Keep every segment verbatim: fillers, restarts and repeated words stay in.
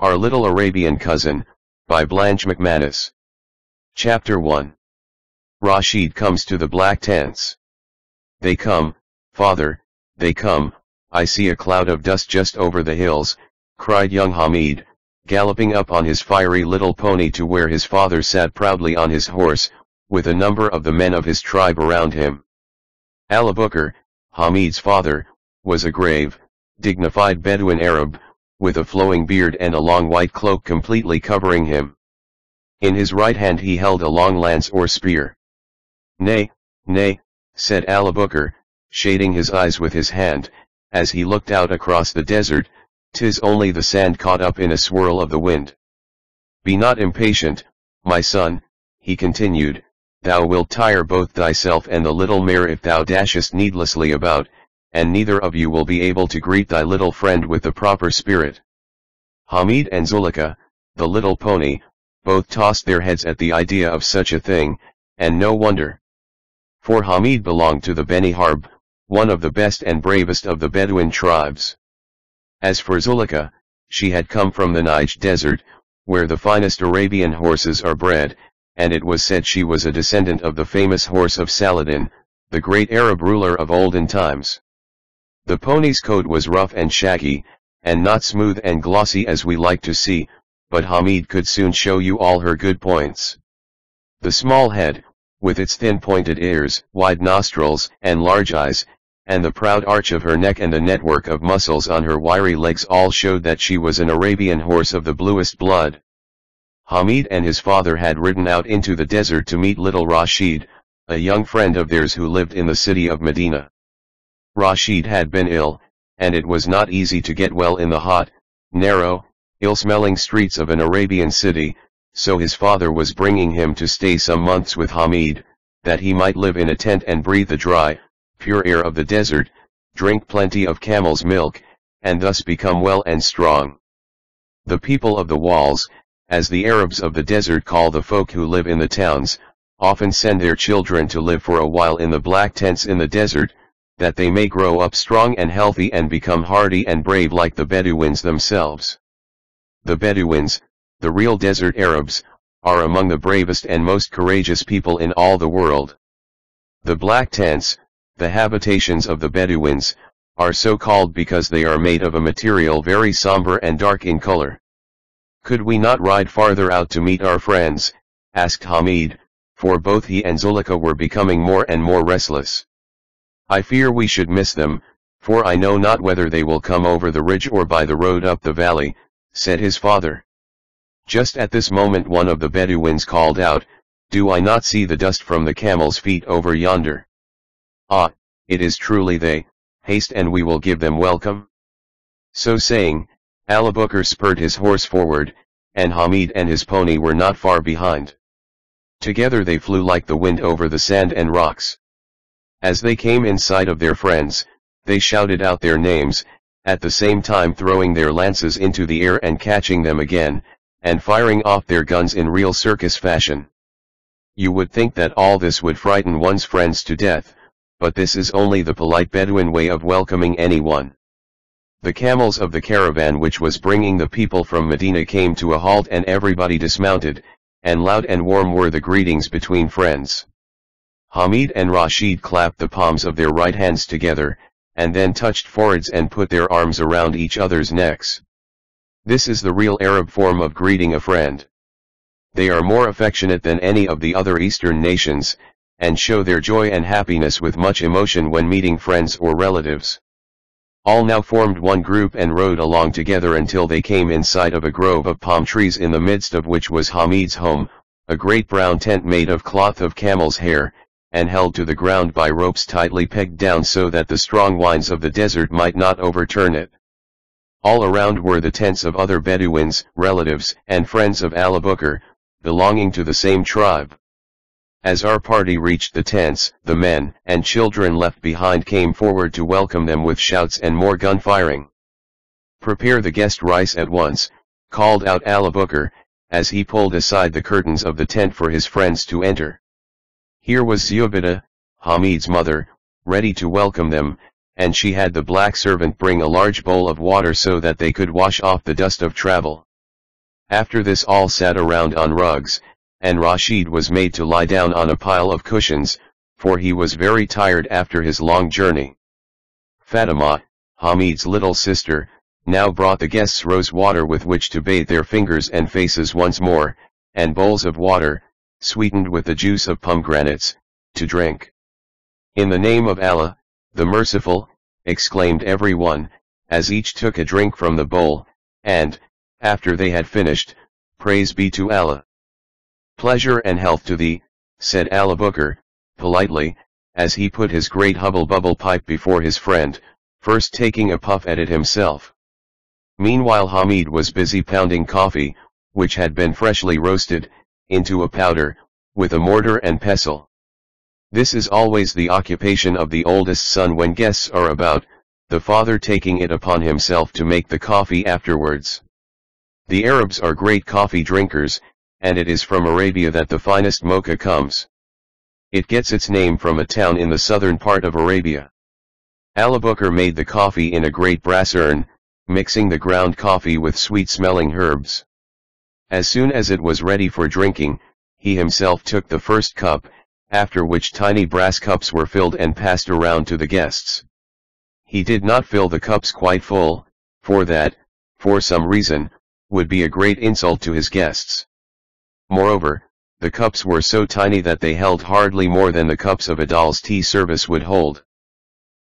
Our Little Arabian Cousin, by Blanche McManus. Chapter one. Rashid comes to the black tents. They come, father, they come, I see a cloud of dust just over the hills, cried young Hamid, galloping up on his fiery little pony to where his father sat proudly on his horse, with a number of the men of his tribe around him. Alibukar, Hamid's father, was a grave, dignified Bedouin Arab, with a flowing beard and a long white cloak completely covering him. In his right hand he held a long lance or spear. Nay, nay, said Alibukar, shading his eyes with his hand, as he looked out across the desert, 'tis only the sand caught up in a swirl of the wind. Be not impatient, my son, he continued, thou wilt tire both thyself and the little mare if thou dashest needlessly about, and neither of you will be able to greet thy little friend with the proper spirit. Hamid and Zulika, the little pony, both tossed their heads at the idea of such a thing, and no wonder. For Hamid belonged to the Beni Harb, one of the best and bravest of the Bedouin tribes. As for Zulika, she had come from the Najd desert, where the finest Arabian horses are bred, and it was said she was a descendant of the famous horse of Saladin, the great Arab ruler of olden times. The pony's coat was rough and shaggy, and not smooth and glossy as we like to see, but Hamid could soon show you all her good points. The small head, with its thin pointed ears, wide nostrils, and large eyes, and the proud arch of her neck and the network of muscles on her wiry legs all showed that she was an Arabian horse of the bluest blood. Hamid and his father had ridden out into the desert to meet little Rashid, a young friend of theirs who lived in the city of Medina. Rashid had been ill, and it was not easy to get well in the hot, narrow, ill-smelling streets of an Arabian city, so his father was bringing him to stay some months with Hamid, that he might live in a tent and breathe the dry, pure air of the desert, drink plenty of camel's milk, and thus become well and strong. The people of the walls, as the Arabs of the desert call the folk who live in the towns, often send their children to live for a while in the black tents in the desert, that they may grow up strong and healthy and become hardy and brave like the Bedouins themselves. The Bedouins, the real desert Arabs, are among the bravest and most courageous people in all the world. The black tents, the habitations of the Bedouins, are so called because they are made of a material very somber and dark in color. Could we not ride farther out to meet our friends? Asked Hamid, for both he and Zulika were becoming more and more restless. I fear we should miss them, for I know not whether they will come over the ridge or by the road up the valley, said his father. Just at this moment one of the Bedouins called out, Do I not see the dust from the camels' feet over yonder? Ah, it is truly they, haste and we will give them welcome. So saying, Alibukar spurred his horse forward, and Hamid and his pony were not far behind. Together they flew like the wind over the sand and rocks. As they came in sight of their friends, they shouted out their names, at the same time throwing their lances into the air and catching them again, and firing off their guns in real circus fashion. You would think that all this would frighten one's friends to death, but this is only the polite Bedouin way of welcoming anyone. The camels of the caravan which was bringing the people from Medina came to a halt and everybody dismounted, and loud and warm were the greetings between friends. Hamid and Rashid clapped the palms of their right hands together, and then touched foreheads and put their arms around each other's necks. This is the real Arab form of greeting a friend. They are more affectionate than any of the other Eastern nations, and show their joy and happiness with much emotion when meeting friends or relatives. All now formed one group and rode along together until they came in sight of a grove of palm trees in the midst of which was Hamid's home, a great brown tent made of cloth of camel's hair, and held to the ground by ropes tightly pegged down so that the strong winds of the desert might not overturn it. All around were the tents of other Bedouins, relatives and friends of Alibukar, belonging to the same tribe. As our party reached the tents, the men and children left behind came forward to welcome them with shouts and more gun firing. "Prepare the guest rice at once," called out Alibukar, as he pulled aside the curtains of the tent for his friends to enter. Here was Ziyabida, Hamid's mother, ready to welcome them, and she had the black servant bring a large bowl of water so that they could wash off the dust of travel. After this, all sat around on rugs, and Rashid was made to lie down on a pile of cushions, for he was very tired after his long journey. Fatima, Hamid's little sister, now brought the guests rose water with which to bathe their fingers and faces once more, and bowls of water, sweetened with the juice of pomegranates, to drink. "In the name of Allah, the Merciful," exclaimed everyone, as each took a drink from the bowl, and, after they had finished, "Praise be to Allah. Pleasure and health to thee," said Alibukar, politely, as he put his great hubble-bubble pipe before his friend, first taking a puff at it himself. Meanwhile Hamid was busy pounding coffee, which had been freshly roasted, into a powder, with a mortar and pestle. This is always the occupation of the oldest son when guests are about, the father taking it upon himself to make the coffee afterwards. The Arabs are great coffee drinkers, and it is from Arabia that the finest mocha comes. It gets its name from a town in the southern part of Arabia. Alibukar made the coffee in a great brass urn, mixing the ground coffee with sweet-smelling herbs. As soon as it was ready for drinking, he himself took the first cup, after which tiny brass cups were filled and passed around to the guests. He did not fill the cups quite full, for that, for some reason, would be a great insult to his guests. Moreover, the cups were so tiny that they held hardly more than the cups of a doll's tea service would hold.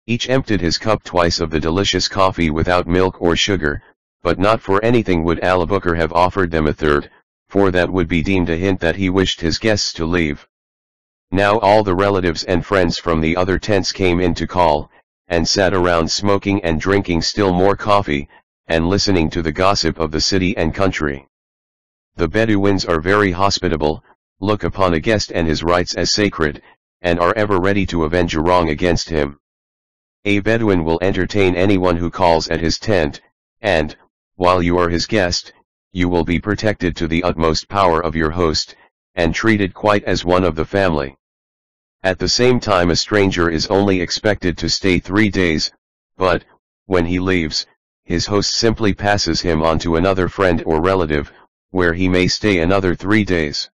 Each emptied his cup twice of the delicious coffee without milk or sugar, but not for anything would Alibukar have offered them a third, for that would be deemed a hint that he wished his guests to leave. Now all the relatives and friends from the other tents came in to call, and sat around smoking and drinking still more coffee, and listening to the gossip of the city and country. The Bedouins are very hospitable, look upon a guest and his rights as sacred, and are ever ready to avenge a wrong against him. A Bedouin will entertain anyone who calls at his tent, and, while you are his guest, you will be protected to the utmost power of your host, and treated quite as one of the family. At the same time a stranger is only expected to stay three days, but, when he leaves, his host simply passes him on to another friend or relative, where he may stay another three days.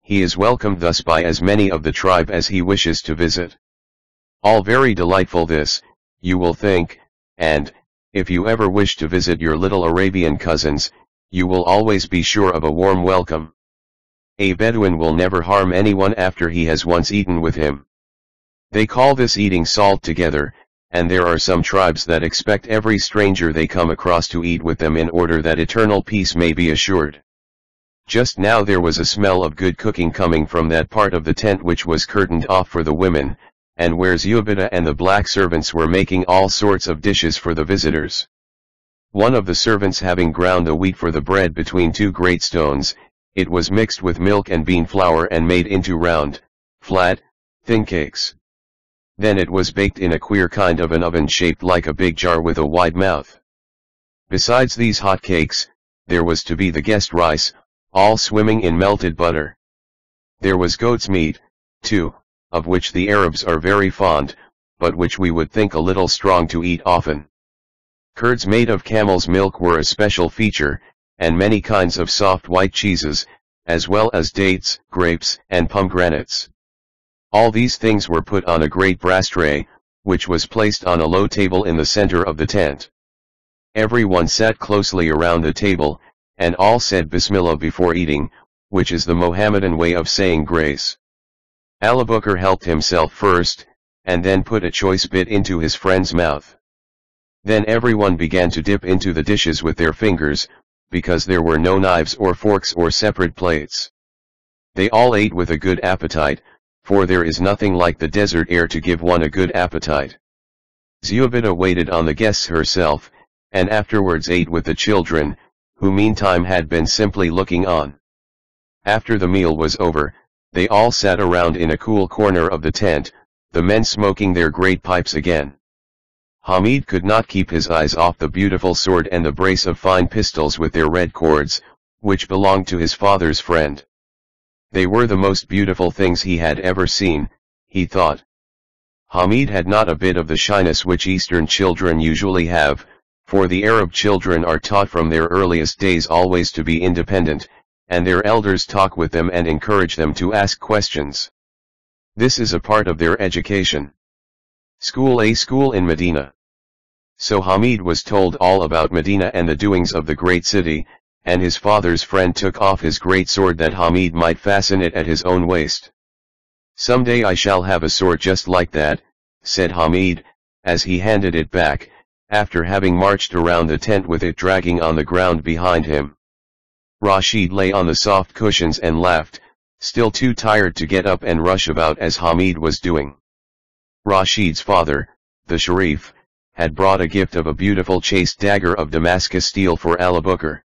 He is welcomed thus by as many of the tribe as he wishes to visit. All very delightful this, you will think, and, if you ever wish to visit your little Arabian cousins, you will always be sure of a warm welcome. A Bedouin will never harm anyone after he has once eaten with him. They call this eating salt together, and there are some tribes that expect every stranger they come across to eat with them in order that eternal peace may be assured. Just now there was a smell of good cooking coming from that part of the tent which was curtained off for the women, and where Ziyabida and the black servants were making all sorts of dishes for the visitors. One of the servants having ground the wheat for the bread between two great stones, it was mixed with milk and bean flour and made into round, flat, thin cakes. Then it was baked in a queer kind of an oven shaped like a big jar with a wide mouth. Besides these hot cakes, there was to be the guest rice, all swimming in melted butter. There was goat's meat, too, of which the Arabs are very fond, but which we would think a little strong to eat often. Curds made of camel's milk were a special feature, and many kinds of soft white cheeses, as well as dates, grapes, and pomegranates. All these things were put on a great brass tray, which was placed on a low table in the center of the tent. Everyone sat closely around the table, and all said Bismillah before eating, which is the Mohammedan way of saying grace. Alibukar helped himself first, and then put a choice bit into his friend's mouth. Then everyone began to dip into the dishes with their fingers, because there were no knives or forks or separate plates. They all ate with a good appetite, for there is nothing like the desert air to give one a good appetite. Ziyabida waited on the guests herself, and afterwards ate with the children, who meantime had been simply looking on. After the meal was over, They all sat around in a cool corner of the tent, the men smoking their great pipes again. Hamid could not keep his eyes off the beautiful sword and the brace of fine pistols with their red cords, which belonged to his father's friend. They were the most beautiful things he had ever seen, he thought. Hamid had not a bit of the shyness which Eastern children usually have, for the Arab children are taught from their earliest days always to be independent, and their elders talk with them and encourage them to ask questions. This is a part of their education. School A school in Medina. So Hamid was told all about Medina and the doings of the great city, and his father's friend took off his great sword that Hamid might fasten it at his own waist. "Someday I shall have a sword just like that," said Hamid, as he handed it back, after having marched around the tent with it dragging on the ground behind him. Rashid lay on the soft cushions and laughed, still too tired to get up and rush about as Hamid was doing. Rashid's father, the Sharif, had brought a gift of a beautiful chased dagger of Damascus steel for Alibukar.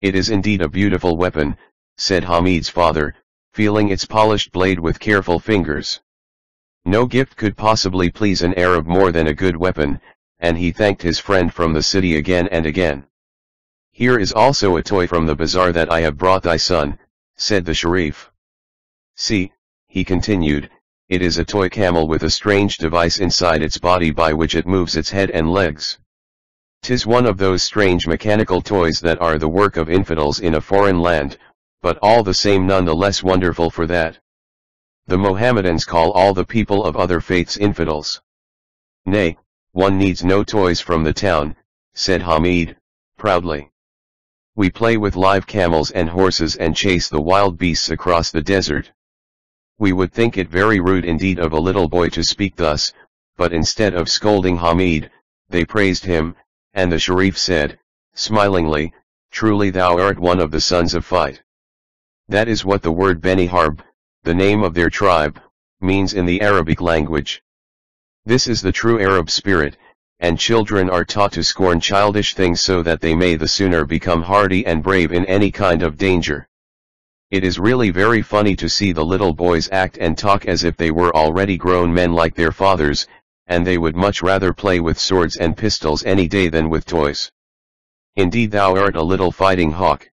"It is indeed a beautiful weapon," said Hamid's father, feeling its polished blade with careful fingers. No gift could possibly please an Arab more than a good weapon, and he thanked his friend from the city again and again. "Here is also a toy from the bazaar that I have brought thy son," said the Sharif. "See," he continued, "it is a toy camel with a strange device inside its body by which it moves its head and legs. 'Tis one of those strange mechanical toys that are the work of infidels in a foreign land, but all the same none the less wonderful for that. The Mohammedans call all the people of other faiths infidels." "Nay, one needs no toys from the town," said Hamid, proudly. "We play with live camels and horses and chase the wild beasts across the desert." We would think it very rude indeed of a little boy to speak thus, but instead of scolding Hamid, they praised him, and the Sharif said, smilingly, "Truly thou art one of the sons of fight." That is what the word Beni Harb, the name of their tribe, means in the Arabic language. This is the true Arab spirit, and children are taught to scorn childish things so that they may the sooner become hardy and brave in any kind of danger. It is really very funny to see the little boys act and talk as if they were already grown men like their fathers, and they would much rather play with swords and pistols any day than with toys. Indeed thou art a little fighting hawk.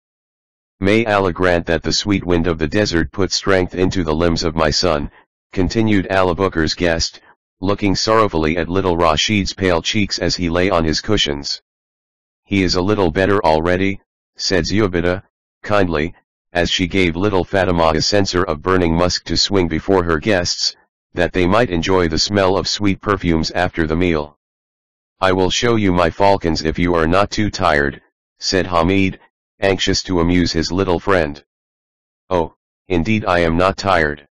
May Allah grant that the sweet wind of the desert put strength into the limbs of my son, continued Alibukar's guest, looking sorrowfully at little Rashid's pale cheeks as he lay on his cushions. He is a little better already, said Ziyabida, kindly, as she gave little Fatima a censer of burning musk to swing before her guests, that they might enjoy the smell of sweet perfumes after the meal. "I will show you my falcons if you are not too tired," said Hamid, anxious to amuse his little friend. "Oh, indeed I am not tired."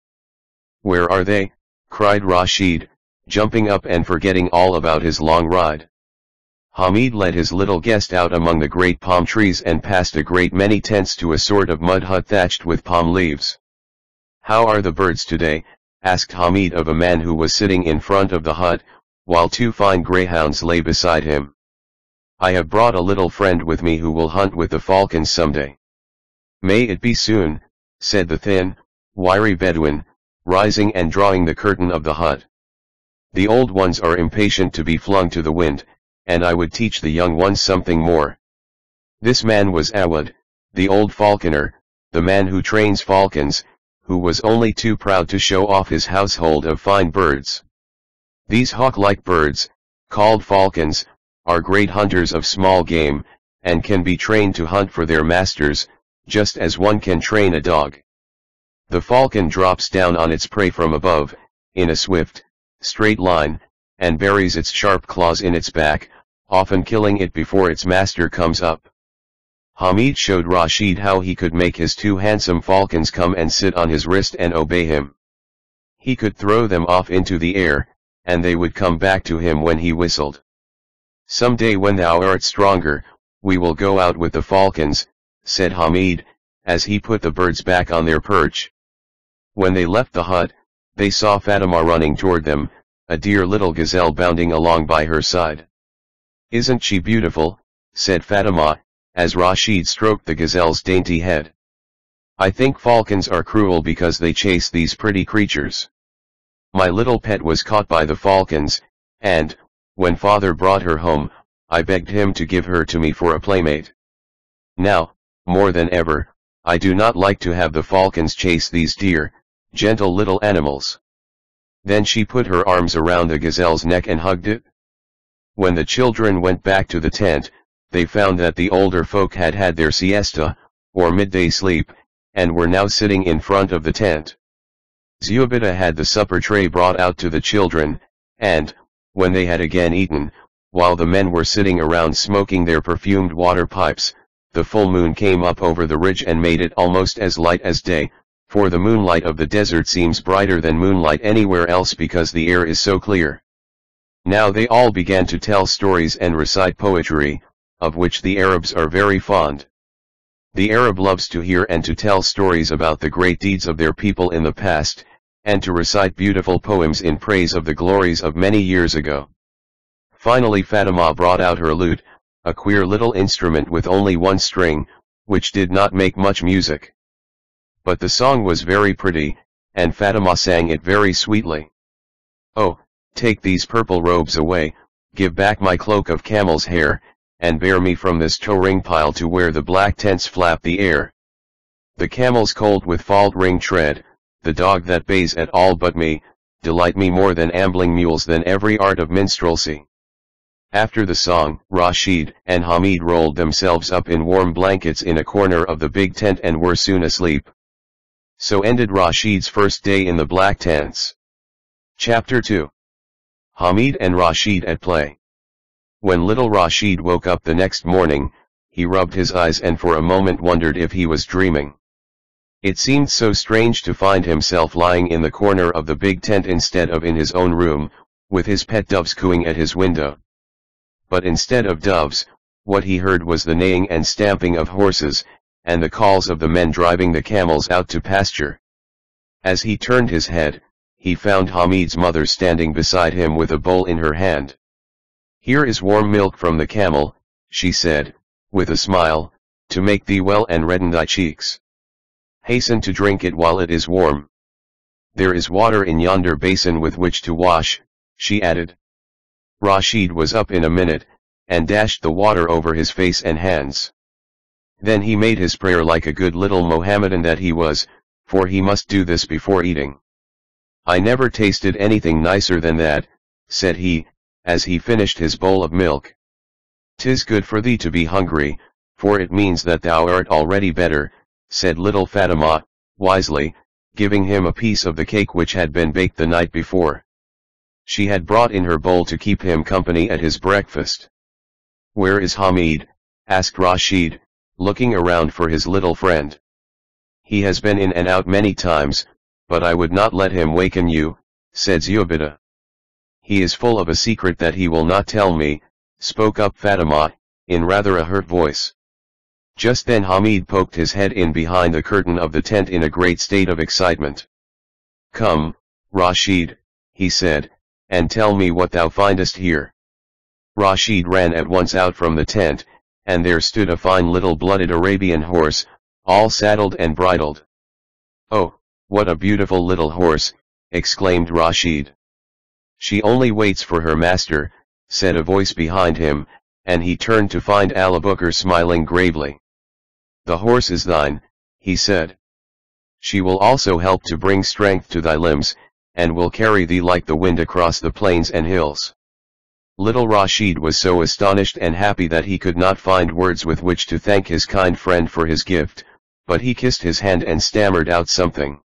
"Where are they?" cried Rashid, jumping up and forgetting all about his long ride. Hamid led his little guest out among the great palm trees and past a great many tents to a sort of mud hut thatched with palm leaves. "How are the birds today?" asked Hamid of a man who was sitting in front of the hut, while two fine greyhounds lay beside him. "I have brought a little friend with me who will hunt with the falcons someday." "May it be soon," said the thin, wiry Bedouin, rising and drawing the curtain of the hut. "The old ones are impatient to be flung to the wind, and I would teach the young ones something more." This man was Awad, the old falconer, the man who trains falcons, who was only too proud to show off his household of fine birds. These hawk-like birds, called falcons, are great hunters of small game, and can be trained to hunt for their masters, just as one can train a dog. The falcon drops down on its prey from above, in a swift, straight line, and buries its sharp claws in its back, often killing it before its master comes up. Hamid showed Rashid how he could make his two handsome falcons come and sit on his wrist and obey him. He could throw them off into the air, and they would come back to him when he whistled. "Some day when thou art stronger, we will go out with the falcons," said Hamid, as he put the birds back on their perch. When they left the hut, they saw Fatima running toward them, a dear little gazelle bounding along by her side. "Isn't she beautiful?" said Fatima, as Rashid stroked the gazelle's dainty head. I think falcons are cruel because they chase these pretty creatures. My little pet was caught by the falcons, and, when father brought her home, I begged him to give her to me for a playmate. Now, more than ever, I do not like to have the falcons chase these dear, gentle little animals. Then she put her arms around the gazelle's neck and hugged it. When the children went back to the tent, they found that the older folk had had their siesta, or midday sleep, and were now sitting in front of the tent. Ziyabida had the supper tray brought out to the children, and, when they had again eaten, while the men were sitting around smoking their perfumed water pipes, the full moon came up over the ridge and made it almost as light as day, for the moonlight of the desert seems brighter than moonlight anywhere else because the air is so clear. Now they all began to tell stories and recite poetry, of which the Arabs are very fond. The Arab loves to hear and to tell stories about the great deeds of their people in the past, and to recite beautiful poems in praise of the glories of many years ago. Finally Fatima brought out her lute, a queer little instrument with only one string, which did not make much music. But the song was very pretty, and Fatima sang it very sweetly. Oh, take these purple robes away, give back my cloak of camel's hair, and bear me from this toe-ring pile to where the black tents flap the air. The camels cold with fault-ring tread, the dog that bays at all but me, delight me more than ambling mules than every art of minstrelsy. After the song, Rashid and Hamid rolled themselves up in warm blankets in a corner of the big tent and were soon asleep. So ended Rashid's first day in the black tents. Chapter two. Hamid and Rashid at play. When little Rashid woke up the next morning, he rubbed his eyes and for a moment wondered if he was dreaming. It seemed so strange to find himself lying in the corner of the big tent instead of in his own room, with his pet doves cooing at his window. But instead of doves, what he heard was the neighing and stamping of horses, and the calls of the men driving the camels out to pasture. As he turned his head, he found Hamid's mother standing beside him with a bowl in her hand. "Here is warm milk from the camel," she said, with a smile, "to make thee well and redden thy cheeks. Hasten to drink it while it is warm. There is water in yonder basin with which to wash," she added. Rashid was up in a minute, and dashed the water over his face and hands. Then he made his prayer like a good little Mohammedan that he was, for he must do this before eating. "I never tasted anything nicer than that," said he, as he finished his bowl of milk. "'Tis good for thee to be hungry, for it means that thou art already better," said little Fatima, wisely, giving him a piece of the cake which had been baked the night before. She had brought in her bowl to keep him company at his breakfast. "Where is Hamid?" asked Rashid, looking around for his little friend. "He has been in and out many times, but I would not let him waken you," said Ziyabida. "He is full of a secret that he will not tell me," spoke up Fatima, in rather a hurt voice. Just then Hamid poked his head in behind the curtain of the tent in a great state of excitement. "Come, Rashid," he said, "and tell me what thou findest here." Rashid ran at once out from the tent, and there stood a fine little blooded Arabian horse, all saddled and bridled. "Oh, what a beautiful little horse," exclaimed Rashid. "She only waits for her master," said a voice behind him, and he turned to find Alibukar smiling gravely. "The horse is thine," he said. "She will also help to bring strength to thy limbs, and will carry thee like the wind across the plains and hills." Little Rashid was so astonished and happy that he could not find words with which to thank his kind friend for his gift, but he kissed his hand and stammered out something.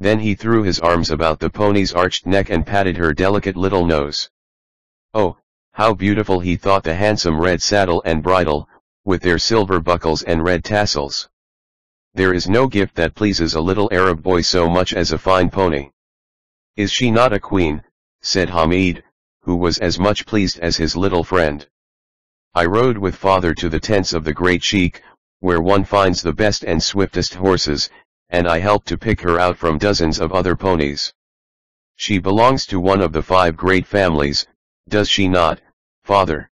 Then he threw his arms about the pony's arched neck and patted her delicate little nose. Oh, how beautiful he thought the handsome red saddle and bridle, with their silver buckles and red tassels. There is no gift that pleases a little Arab boy so much as a fine pony. "Is she not a queen?" said Hamid, who was as much pleased as his little friend. "I rode with father to the tents of the great sheikh, where one finds the best and swiftest horses, and I helped to pick her out from dozens of other ponies. She belongs to one of the five great families, does she not, father?"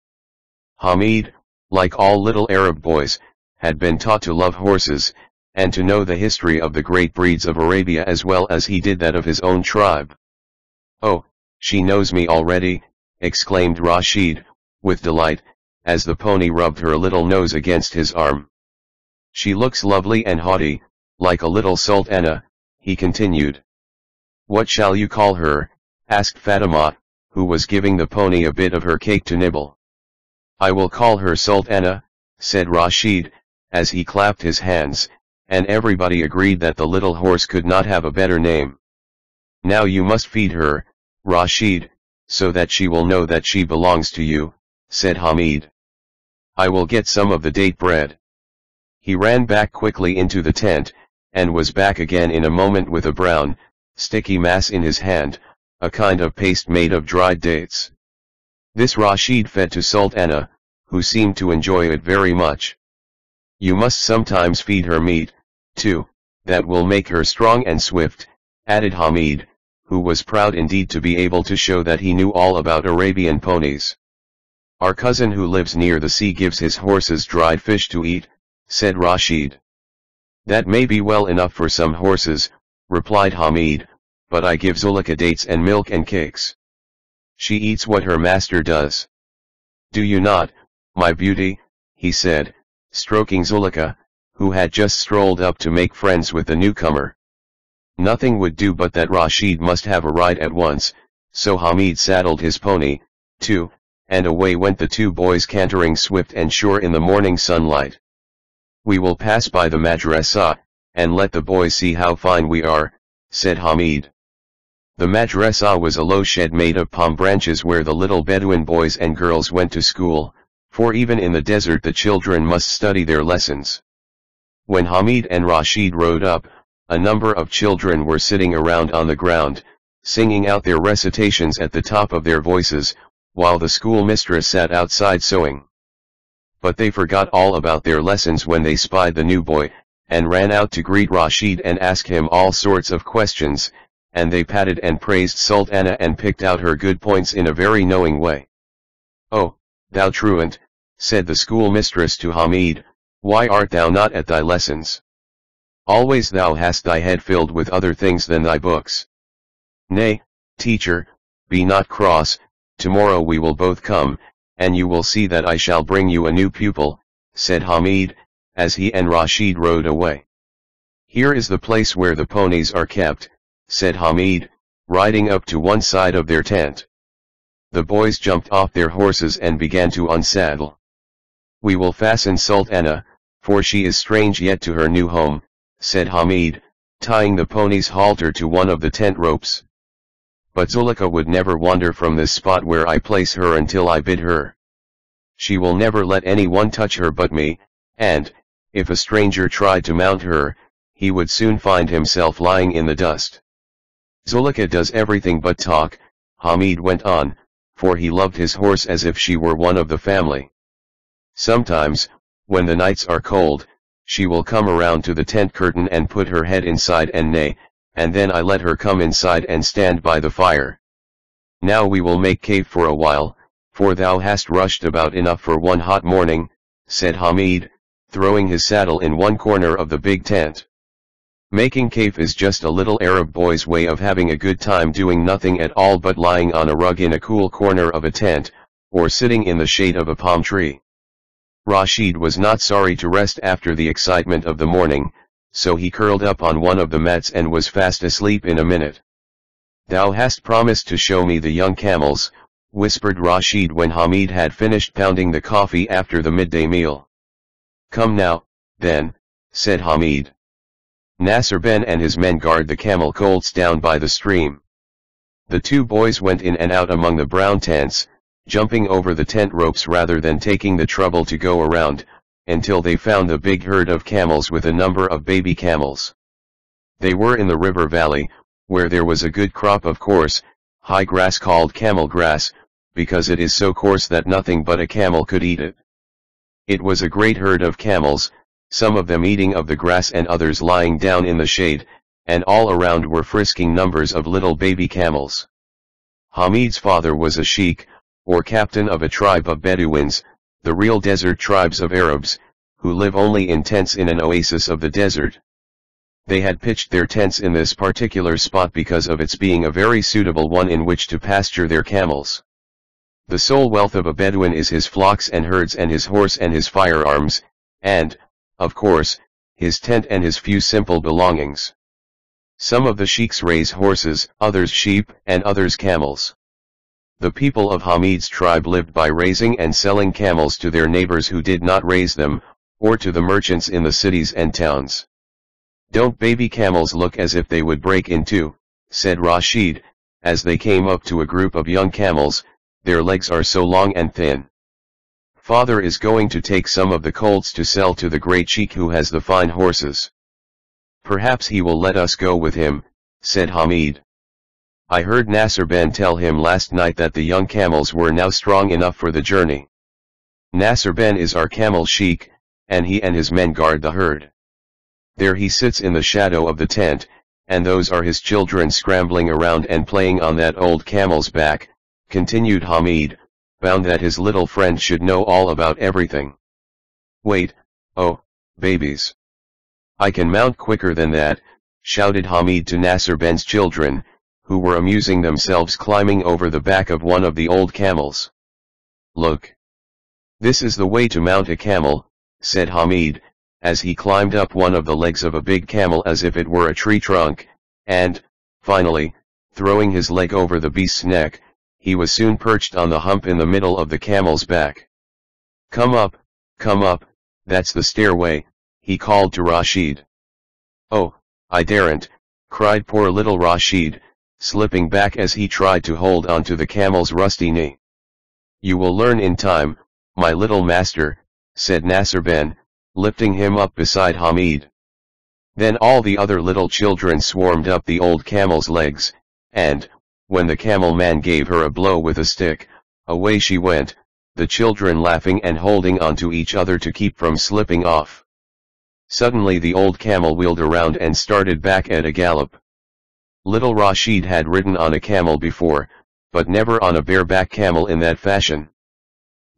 Hamid, like all little Arab boys, had been taught to love horses, and to know the history of the great breeds of Arabia as well as he did that of his own tribe. Oh, she knows me already, exclaimed Rashid, with delight, as the pony rubbed her little nose against his arm. She looks lovely and haughty, like a little sultana, he continued. What shall you call her? Asked Fatima, who was giving the pony a bit of her cake to nibble. I will call her Sultana, said Rashid, as he clapped his hands, and everybody agreed that the little horse could not have a better name. Now you must feed her, Rashid, so that she will know that she belongs to you, said Hamid. I will get some of the date bread. He ran back quickly into the tent, and was back again in a moment with a brown, sticky mass in his hand, a kind of paste made of dried dates. This Rashid fed to Sultana, who seemed to enjoy it very much. You must sometimes feed her meat, too, that will make her strong and swift, added Hamid, who was proud indeed to be able to show that he knew all about Arabian ponies. Our cousin who lives near the sea gives his horses dried fish to eat, said Rashid. That may be well enough for some horses, replied Hamid, but I give Zulika dates and milk and cakes. She eats what her master does. Do you not, my beauty, he said, stroking Zulika, who had just strolled up to make friends with the newcomer. Nothing would do but that Rashid must have a ride at once, so Hamid saddled his pony, too, and away went the two boys cantering swift and sure in the morning sunlight. We will pass by the madrasa, and let the boys see how fine we are, said Hamid. The madrasa was a low shed made of palm branches where the little Bedouin boys and girls went to school, for even in the desert the children must study their lessons. When Hamid and Rashid rode up, a number of children were sitting around on the ground, singing out their recitations at the top of their voices, while the schoolmistress sat outside sewing. But they forgot all about their lessons when they spied the new boy, and ran out to greet Rashid and ask him all sorts of questions, and they patted and praised Sultana and picked out her good points in a very knowing way. Oh, thou truant! Said the schoolmistress to Hamid, why art thou not at thy lessons? Always thou hast thy head filled with other things than thy books. Nay, teacher, be not cross, tomorrow we will both come, and you will see that I shall bring you a new pupil, said Hamid, as he and Rashid rode away. Here is the place where the ponies are kept, said Hamid, riding up to one side of their tent. The boys jumped off their horses and began to unsaddle. We will fasten Sultana, for she is strange yet to her new home, said Hamid, tying the pony's halter to one of the tent ropes. But Zulika would never wander from this spot where I place her until I bid her. She will never let anyone touch her but me, and, if a stranger tried to mount her, he would soon find himself lying in the dust. Zulika does everything but talk, Hamid went on, for he loved his horse as if she were one of the family. Sometimes, when the nights are cold, she will come around to the tent curtain and put her head inside and neigh, and then I let her come inside and stand by the fire. Now we will make cave for a while, for thou hast rushed about enough for one hot morning, said Hamid, throwing his saddle in one corner of the big tent. Making cave is just a little Arab boy's way of having a good time doing nothing at all but lying on a rug in a cool corner of a tent, or sitting in the shade of a palm tree. Rashid was not sorry to rest after the excitement of the morning, so he curled up on one of the mats and was fast asleep in a minute. Thou hast promised to show me the young camels, whispered Rashid when Hamid had finished pounding the coffee after the midday meal. Come now, then, said Hamid. Nasser Ben and his men guard the camel colts down by the stream. The two boys went in and out among the brown tents, jumping over the tent ropes rather than taking the trouble to go around, until they found a big herd of camels with a number of baby camels. They were in the river valley, where there was a good crop of coarse, high grass called camel grass, because it is so coarse that nothing but a camel could eat it. It was a great herd of camels, some of them eating of the grass and others lying down in the shade, and all around were frisking numbers of little baby camels. Hamid's father was a sheikh, or captain of a tribe of Bedouins, the real desert tribes of Arabs, who live only in tents in an oasis of the desert. They had pitched their tents in this particular spot because of its being a very suitable one in which to pasture their camels. The sole wealth of a Bedouin is his flocks and herds and his horse and his firearms, and, of course, his tent and his few simple belongings. Some of the sheikhs raise horses, others sheep, and others camels. The people of Hamid's tribe lived by raising and selling camels to their neighbors who did not raise them, or to the merchants in the cities and towns. "Don't baby camels look as if they would break in two," said Rashid, as they came up to a group of young camels. "Their legs are so long and thin. Father is going to take some of the colts to sell to the great sheikh who has the fine horses. Perhaps he will let us go with him," said Hamid. "I heard Nasser Ben tell him last night that the young camels were now strong enough for the journey. Nasser Ben is our camel sheikh, and he and his men guard the herd. There he sits in the shadow of the tent, and those are his children scrambling around and playing on that old camel's back," continued Hamid, bound that his little friend should know all about everything. "Wait, oh, babies. I can mount quicker than that," shouted Hamid to Nasser Ben's children, who were amusing themselves climbing over the back of one of the old camels. "Look. This is the way to mount a camel," said Hamid, as he climbed up one of the legs of a big camel as if it were a tree trunk, and, finally, throwing his leg over the beast's neck, he was soon perched on the hump in the middle of the camel's back. "Come up, come up, that's the stairway," he called to Rashid. "Oh, I daren't," cried poor little Rashid, slipping back as he tried to hold onto the camel's rusty knee. "You will learn in time, my little master," said Nasser Ben, lifting him up beside Hamid. Then all the other little children swarmed up the old camel's legs, and, when the camel man gave her a blow with a stick, away she went, the children laughing and holding onto each other to keep from slipping off. Suddenly the old camel wheeled around and started back at a gallop. Little Rashid had ridden on a camel before, but never on a bareback camel in that fashion.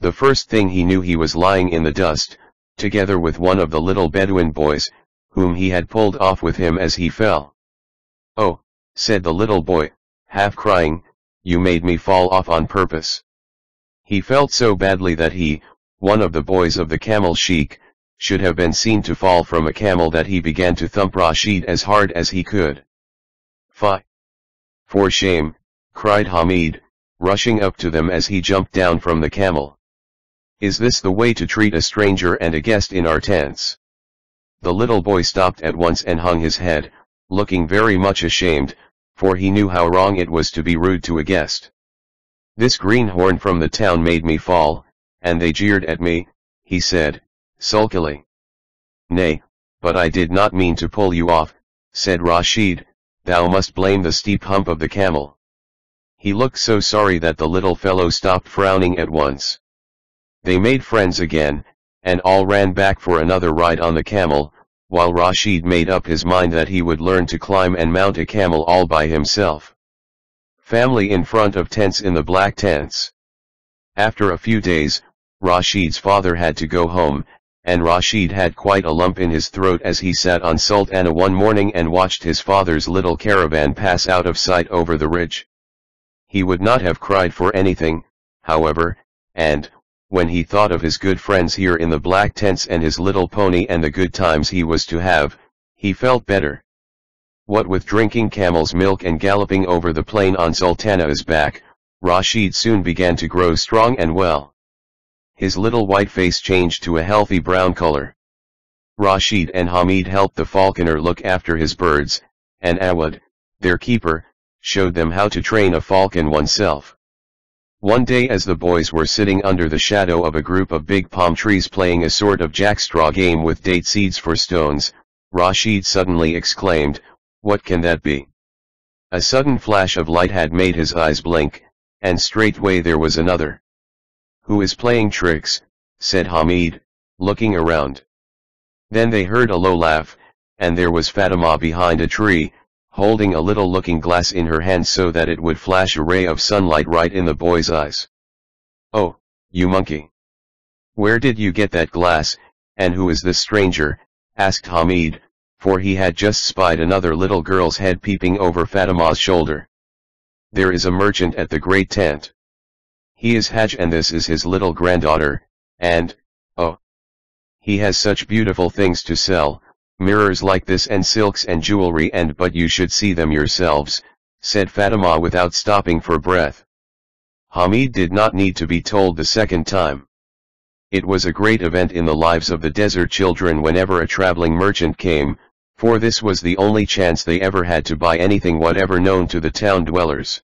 The first thing he knew he was lying in the dust, together with one of the little Bedouin boys, whom he had pulled off with him as he fell. "Oh," said the little boy, half crying, "you made me fall off on purpose." He felt so badly that he, one of the boys of the camel sheikh, should have been seen to fall from a camel that he began to thump Rashid as hard as he could. "Fie! For shame!" cried Hamid, rushing up to them as he jumped down from the camel. "Is this the way to treat a stranger and a guest in our tents?" The little boy stopped at once and hung his head, looking very much ashamed, for he knew how wrong it was to be rude to a guest. "This greenhorn from the town made me fall, and they jeered at me," he said, sulkily. "Nay, but I did not mean to pull you off," said Rashid, "thou must blame the steep hump of the camel." He looked so sorry that the little fellow stopped frowning at once. They made friends again, and all ran back for another ride on the camel, while Rashid made up his mind that he would learn to climb and mount a camel all by himself. Family in front of tents in the black tents. After a few days, Rashid's father had to go home, and Rashid had quite a lump in his throat as he sat on Sultana one morning and watched his father's little caravan pass out of sight over the ridge. He would not have cried for anything, however, and, when he thought of his good friends here in the black tents and his little pony and the good times he was to have, he felt better. What with drinking camel's milk and galloping over the plain on Sultana's back, Rashid soon began to grow strong and well. His little white face changed to a healthy brown color. Rashid and Hamid helped the falconer look after his birds, and Awad, their keeper, showed them how to train a falcon oneself. One day as the boys were sitting under the shadow of a group of big palm trees playing a sort of jackstraw game with date seeds for stones, Rashid suddenly exclaimed, "What can that be?" A sudden flash of light had made his eyes blink, and straightway there was another. "Who is playing tricks?" said Hamid, looking around. Then they heard a low laugh, and there was Fatima behind a tree, holding a little looking glass in her hand so that it would flash a ray of sunlight right in the boy's eyes. "Oh, you monkey! Where did you get that glass?" "And who is this stranger?" asked Hamid, for he had just spied another little girl's head peeping over Fatima's shoulder. "There is a merchant at the great tent. He is Hajj and this is his little granddaughter, and, oh, he has such beautiful things to sell, mirrors like this and silks and jewelry and but you should see them yourselves," said Fatima without stopping for breath. Hamid did not need to be told the second time. It was a great event in the lives of the desert children whenever a traveling merchant came, for this was the only chance they ever had to buy anything whatever known to the town dwellers.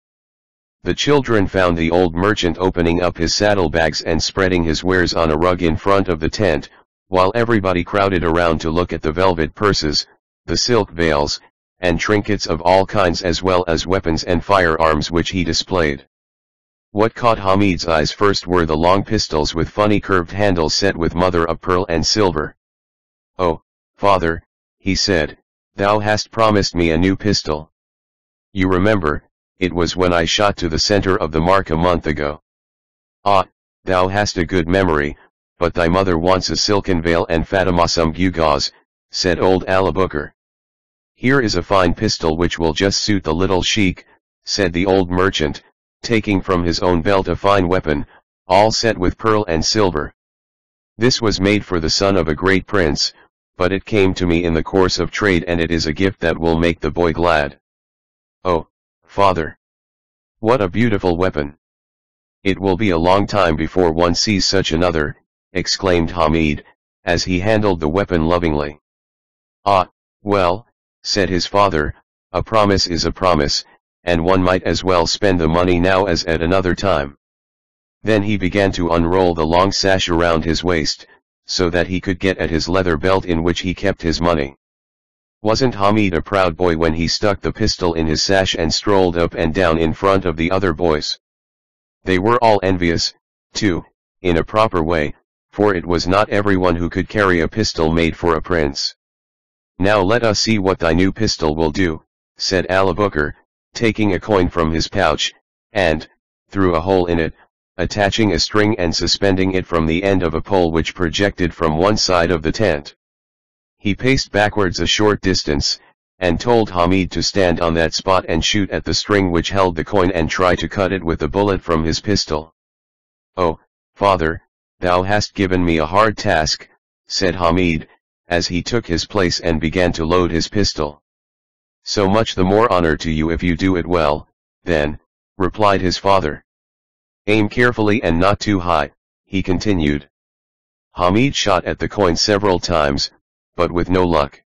The children found the old merchant opening up his saddlebags and spreading his wares on a rug in front of the tent, while everybody crowded around to look at the velvet purses, the silk veils, and trinkets of all kinds as well as weapons and firearms which he displayed. What caught Hamid's eyes first were the long pistols with funny curved handles set with mother of pearl and silver. "Oh, father," he said, "thou hast promised me a new pistol. You remember, it was when I shot to the center of the mark a month ago. Ah, thou hast a good memory, but thy mother wants a silken veil and Fatima some gewgaws," said old Alibukar. "Here is a fine pistol which will just suit the little sheik," said the old merchant, taking from his own belt a fine weapon, all set with pearl and silver. "This was made for the son of a great prince, but it came to me in the course of trade and it is a gift that will make the boy glad." "Oh, father! What a beautiful weapon! It will be a long time before one sees such another," exclaimed Hamid, as he handled the weapon lovingly. "Ah, well," said his father, "a promise is a promise, and one might as well spend the money now as at another time." Then he began to unroll the long sash around his waist, so that he could get at his leather belt in which he kept his money. Wasn't Hamid a proud boy when he stuck the pistol in his sash and strolled up and down in front of the other boys? They were all envious, too, in a proper way, for it was not everyone who could carry a pistol made for a prince. "Now let us see what thy new pistol will do," said Alibukar, taking a coin from his pouch, and, through a hole in it, attaching a string and suspending it from the end of a pole which projected from one side of the tent. He paced backwards a short distance, and told Hamid to stand on that spot and shoot at the string which held the coin and try to cut it with a bullet from his pistol. "Oh, father, thou hast given me a hard task," said Hamid, as he took his place and began to load his pistol. "So much the more honor to you if you do it well, then," replied his father. "Aim carefully and not too high," he continued. Hamid shot at the coin several times, but with no luck.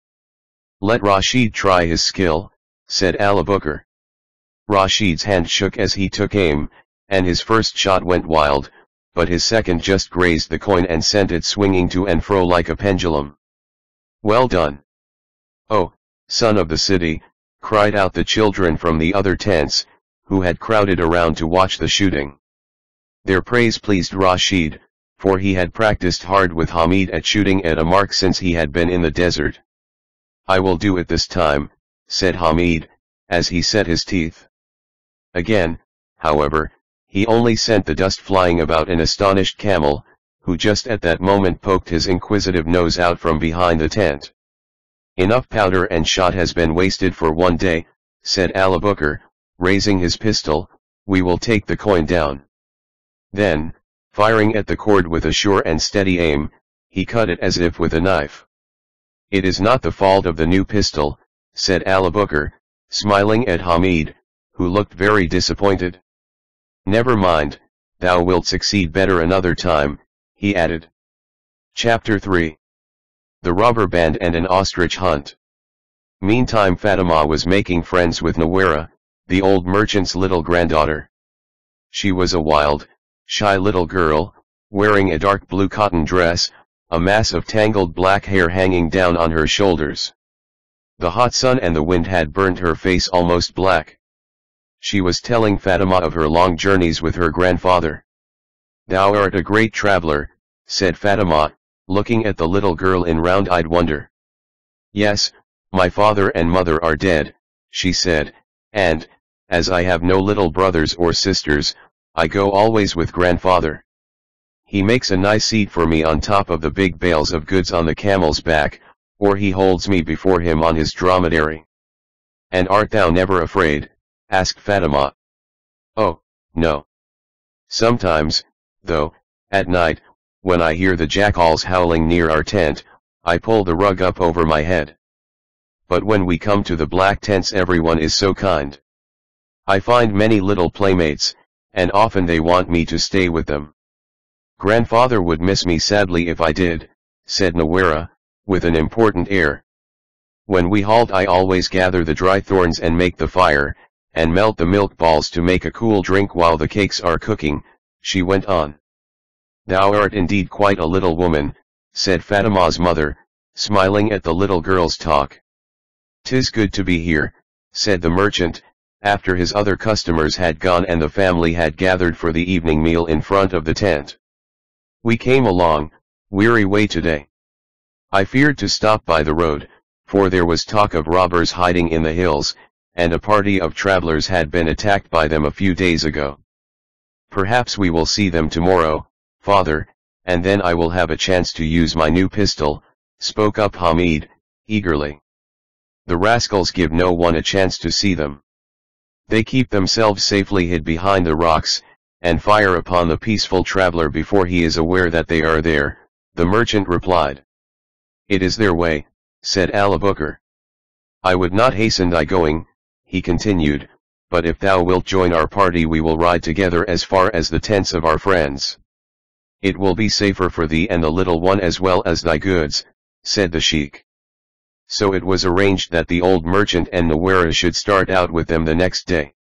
"Let Rashid try his skill," said Alibukar. Rashid's hand shook as he took aim, and his first shot went wild, but his second just grazed the coin and sent it swinging to and fro like a pendulum. "Well done! Oh, son of the city!" cried out the children from the other tents, who had crowded around to watch the shooting. Their praise pleased Rashid, for he had practiced hard with Hamid at shooting at a mark since he had been in the desert. "I will do it this time," said Hamid, as he set his teeth. Again, however, he only sent the dust flying about an astonished camel, who just at that moment poked his inquisitive nose out from behind the tent. "Enough powder and shot has been wasted for one day," said Alibukar, raising his pistol. "We will take the coin down." Then, firing at the cord with a sure and steady aim, he cut it as if with a knife. "It is not the fault of the new pistol," said Alibukar, smiling at Hamid, who looked very disappointed. "Never mind, thou wilt succeed better another time," he added. Chapter three. The Robber Band and an Ostrich Hunt. Meantime Fatima was making friends with Nawara, the old merchant's little granddaughter. She was a wild, shy little girl, wearing a dark blue cotton dress, a mass of tangled black hair hanging down on her shoulders. The hot sun and the wind had burned her face almost black. She was telling Fatima of her long journeys with her grandfather. "Thou art a great traveler," said Fatima, looking at the little girl in round-eyed wonder. "Yes, my father and mother are dead," she said, "and, as I have no little brothers or sisters, I go always with grandfather. he makes a nice seat for me on top of the big bales of goods on the camel's back, or he holds me before him on his dromedary. And art thou never afraid? Asked Fatima. Oh, no. Sometimes, though, at night, when I hear the jackals howling near our tent, I pull the rug up over my head. But when we come to the black tents, everyone is so kind. I find many little playmates, and often they want me to stay with them. Grandfather would miss me sadly if I did, said Nawara, with an important air. When we halt, I always gather the dry thorns and make the fire, and melt the milk balls to make a cool drink while the cakes are cooking, she went on. Thou art indeed quite a little woman, said Fatima's mother, smiling at the little girl's talk. "'Tis good to be here,' said the merchant, after his other customers had gone and the family had gathered for the evening meal in front of the tent. "'We came a long, weary way today. I feared to stop by the road, for there was talk of robbers hiding in the hills, and a party of travelers had been attacked by them a few days ago. Perhaps we will see them tomorrow, father, and then I will have a chance to use my new pistol,' spoke up Hamid, eagerly. The rascals give no one a chance to see them. They keep themselves safely hid behind the rocks, and fire upon the peaceful traveler before he is aware that they are there, the merchant replied. It is their way, said Alibukar. I would not hasten thy going, he continued, but if thou wilt join our party we will ride together as far as the tents of our friends. It will be safer for thee and the little one as well as thy goods, said the sheikh. So it was arranged that the old merchant and Nawara should start out with them the next day.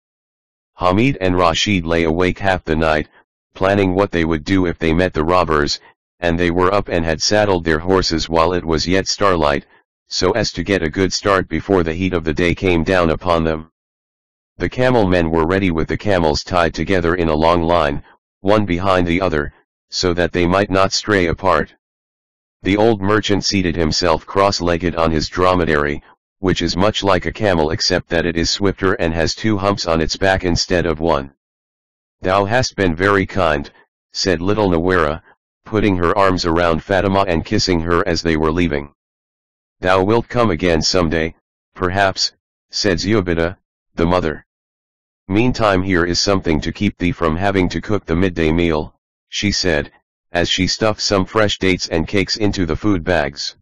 Hamid and Rashid lay awake half the night, planning what they would do if they met the robbers, and they were up and had saddled their horses while it was yet starlight, so as to get a good start before the heat of the day came down upon them. The camel men were ready with the camels tied together in a long line, one behind the other, so that they might not stray apart. The old merchant seated himself cross-legged on his dromedary, which is much like a camel except that it is swifter and has two humps on its back instead of one. Thou hast been very kind, said little Nawara, putting her arms around Fatima and kissing her as they were leaving. Thou wilt come again some day, perhaps, said Ziyabida, the mother. Meantime here is something to keep thee from having to cook the midday meal, she said, as she stuffed some fresh dates and cakes into the food bags.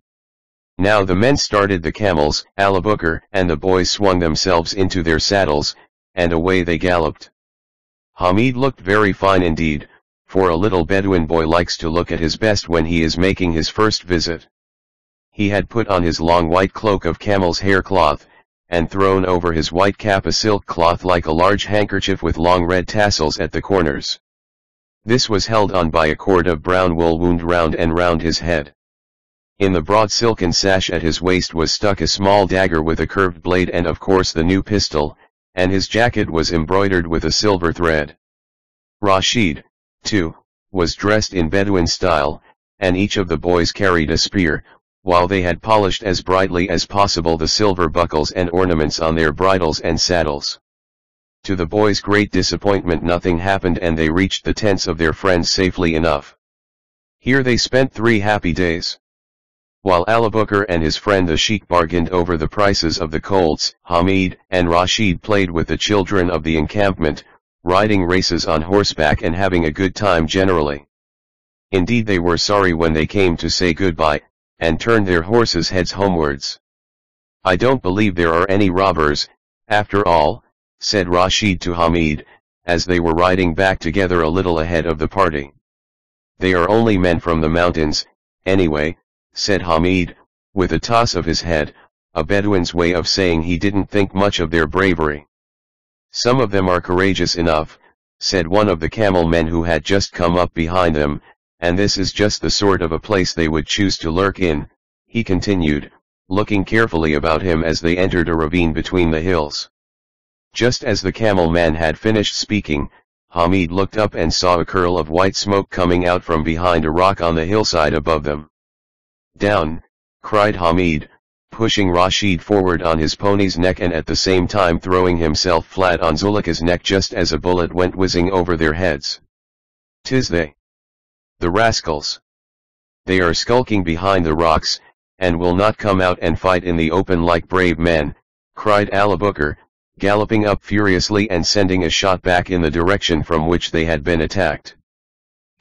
Now the men started the camels, Alibukar and the boys swung themselves into their saddles, and away they galloped. Hamid looked very fine indeed, for a little Bedouin boy likes to look at his best when he is making his first visit. He had put on his long white cloak of camel's hair cloth, and thrown over his white cap a silk cloth like a large handkerchief with long red tassels at the corners. This was held on by a cord of brown wool wound round and round his head. In the broad silken sash at his waist was stuck a small dagger with a curved blade and of course the new pistol, and his jacket was embroidered with a silver thread. Rashid, too, was dressed in Bedouin style, and each of the boys carried a spear, while they had polished as brightly as possible the silver buckles and ornaments on their bridles and saddles. To the boys' great disappointment nothing happened and they reached the tents of their friends safely enough. Here they spent three happy days. While Alibukar and his friend the sheikh bargained over the prices of the colts, Hamid and Rashid played with the children of the encampment, riding races on horseback and having a good time generally. Indeed they were sorry when they came to say goodbye, and turned their horses' heads homewards. I don't believe there are any robbers, after all, said Rashid to Hamid, as they were riding back together a little ahead of the party. They are only men from the mountains, anyway, said Hamid, with a toss of his head, a Bedouin's way of saying he didn't think much of their bravery. Some of them are courageous enough, said one of the camel men who had just come up behind them, and this is just the sort of a place they would choose to lurk in, he continued, looking carefully about him as they entered a ravine between the hills. Just as the camel man had finished speaking, Hamid looked up and saw a curl of white smoke coming out from behind a rock on the hillside above them. Down, cried Hamid, pushing Rashid forward on his pony's neck and at the same time throwing himself flat on Zulika's neck just as a bullet went whizzing over their heads. 'Tis they. The rascals! They are skulking behind the rocks, and will not come out and fight in the open like brave men," cried Alibukar, galloping up furiously and sending a shot back in the direction from which they had been attacked.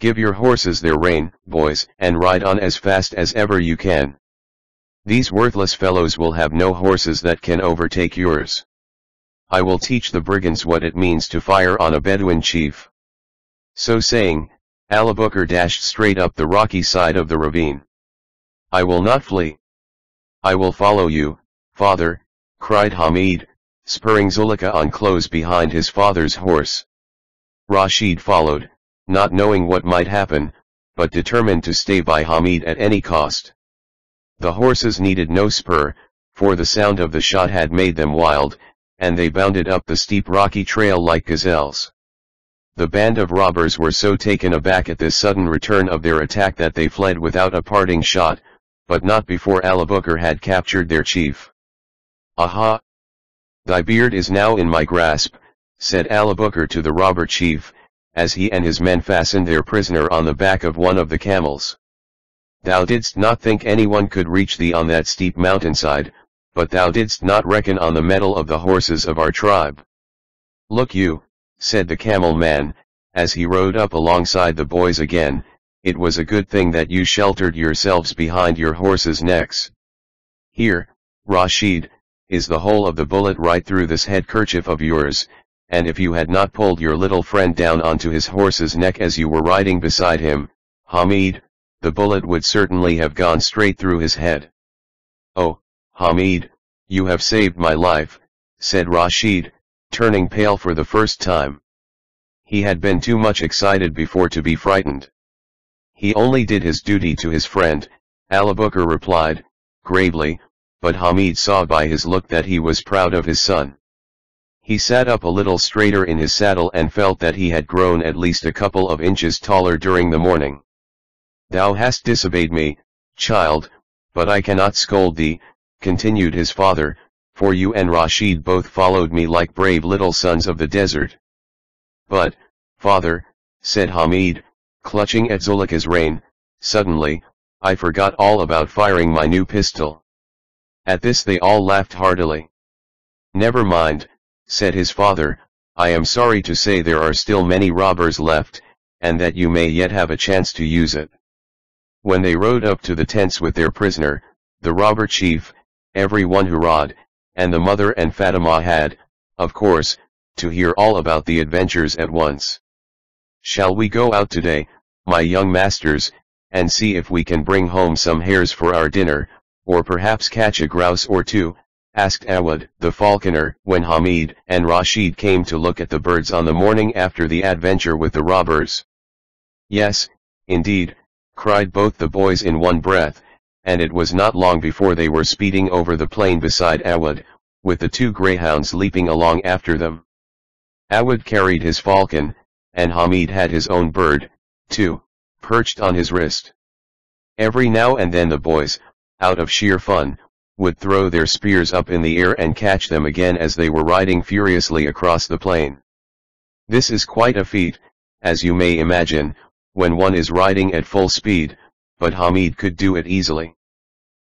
"Give your horses their rein, boys, and ride on as fast as ever you can. These worthless fellows will have no horses that can overtake yours. I will teach the brigands what it means to fire on a Bedouin chief." So saying, Alibukar dashed straight up the rocky side of the ravine. "I will not flee. I will follow you, father," cried Hamid, spurring Zulika on close behind his father's horse. Rashid followed, not knowing what might happen, but determined to stay by Hamid at any cost. The horses needed no spur, for the sound of the shot had made them wild, and they bounded up the steep rocky trail like gazelles. The band of robbers were so taken aback at this sudden return of their attack that they fled without a parting shot, but not before Alibukar had captured their chief. "Aha! Thy beard is now in my grasp," said Alibukar to the robber chief, as he and his men fastened their prisoner on the back of one of the camels. "Thou didst not think anyone could reach thee on that steep mountainside, but thou didst not reckon on the mettle of the horses of our tribe." "Look you," said the camel man, as he rode up alongside the boys again, "it was a good thing that you sheltered yourselves behind your horses' necks. Here, Rashid, is the hole of the bullet right through this headkerchief of yours, and if you had not pulled your little friend down onto his horse's neck as you were riding beside him, Hamid, the bullet would certainly have gone straight through his head." "Oh, Hamid, you have saved my life," said Rashid, turning pale for the first time. He had been too much excited before to be frightened. "He only did his duty to his friend," Alibukar replied, gravely, but Hamid saw by his look that he was proud of his son. He sat up a little straighter in his saddle and felt that he had grown at least a couple of inches taller during the morning. "Thou hast disobeyed me, child, but I cannot scold thee," continued his father, "for you and Rashid both followed me like brave little sons of the desert." "But, father," said Hamid, clutching at Zulika's rein, "suddenly, I forgot all about firing my new pistol." At this they all laughed heartily. "Never mind," said his father, "I am sorry to say there are still many robbers left, and that you may yet have a chance to use it." When they rode up to the tents with their prisoner, the robber chief, everyone hurrahed, and the mother and Fatima had, of course, to hear all about the adventures at once. "Shall we go out today, my young masters, and see if we can bring home some hares for our dinner, or perhaps catch a grouse or two?" asked Awad, the falconer, when Hamid and Rashid came to look at the birds on the morning after the adventure with the robbers. "Yes, indeed," cried both the boys in one breath, and it was not long before they were speeding over the plain beside Awad, with the two greyhounds leaping along after them. Awad carried his falcon, and Hamid had his own bird, too, perched on his wrist. Every now and then the boys, out of sheer fun, would throw their spears up in the air and catch them again as they were riding furiously across the plain. This is quite a feat, as you may imagine, when one is riding at full speed, but Hamid could do it easily.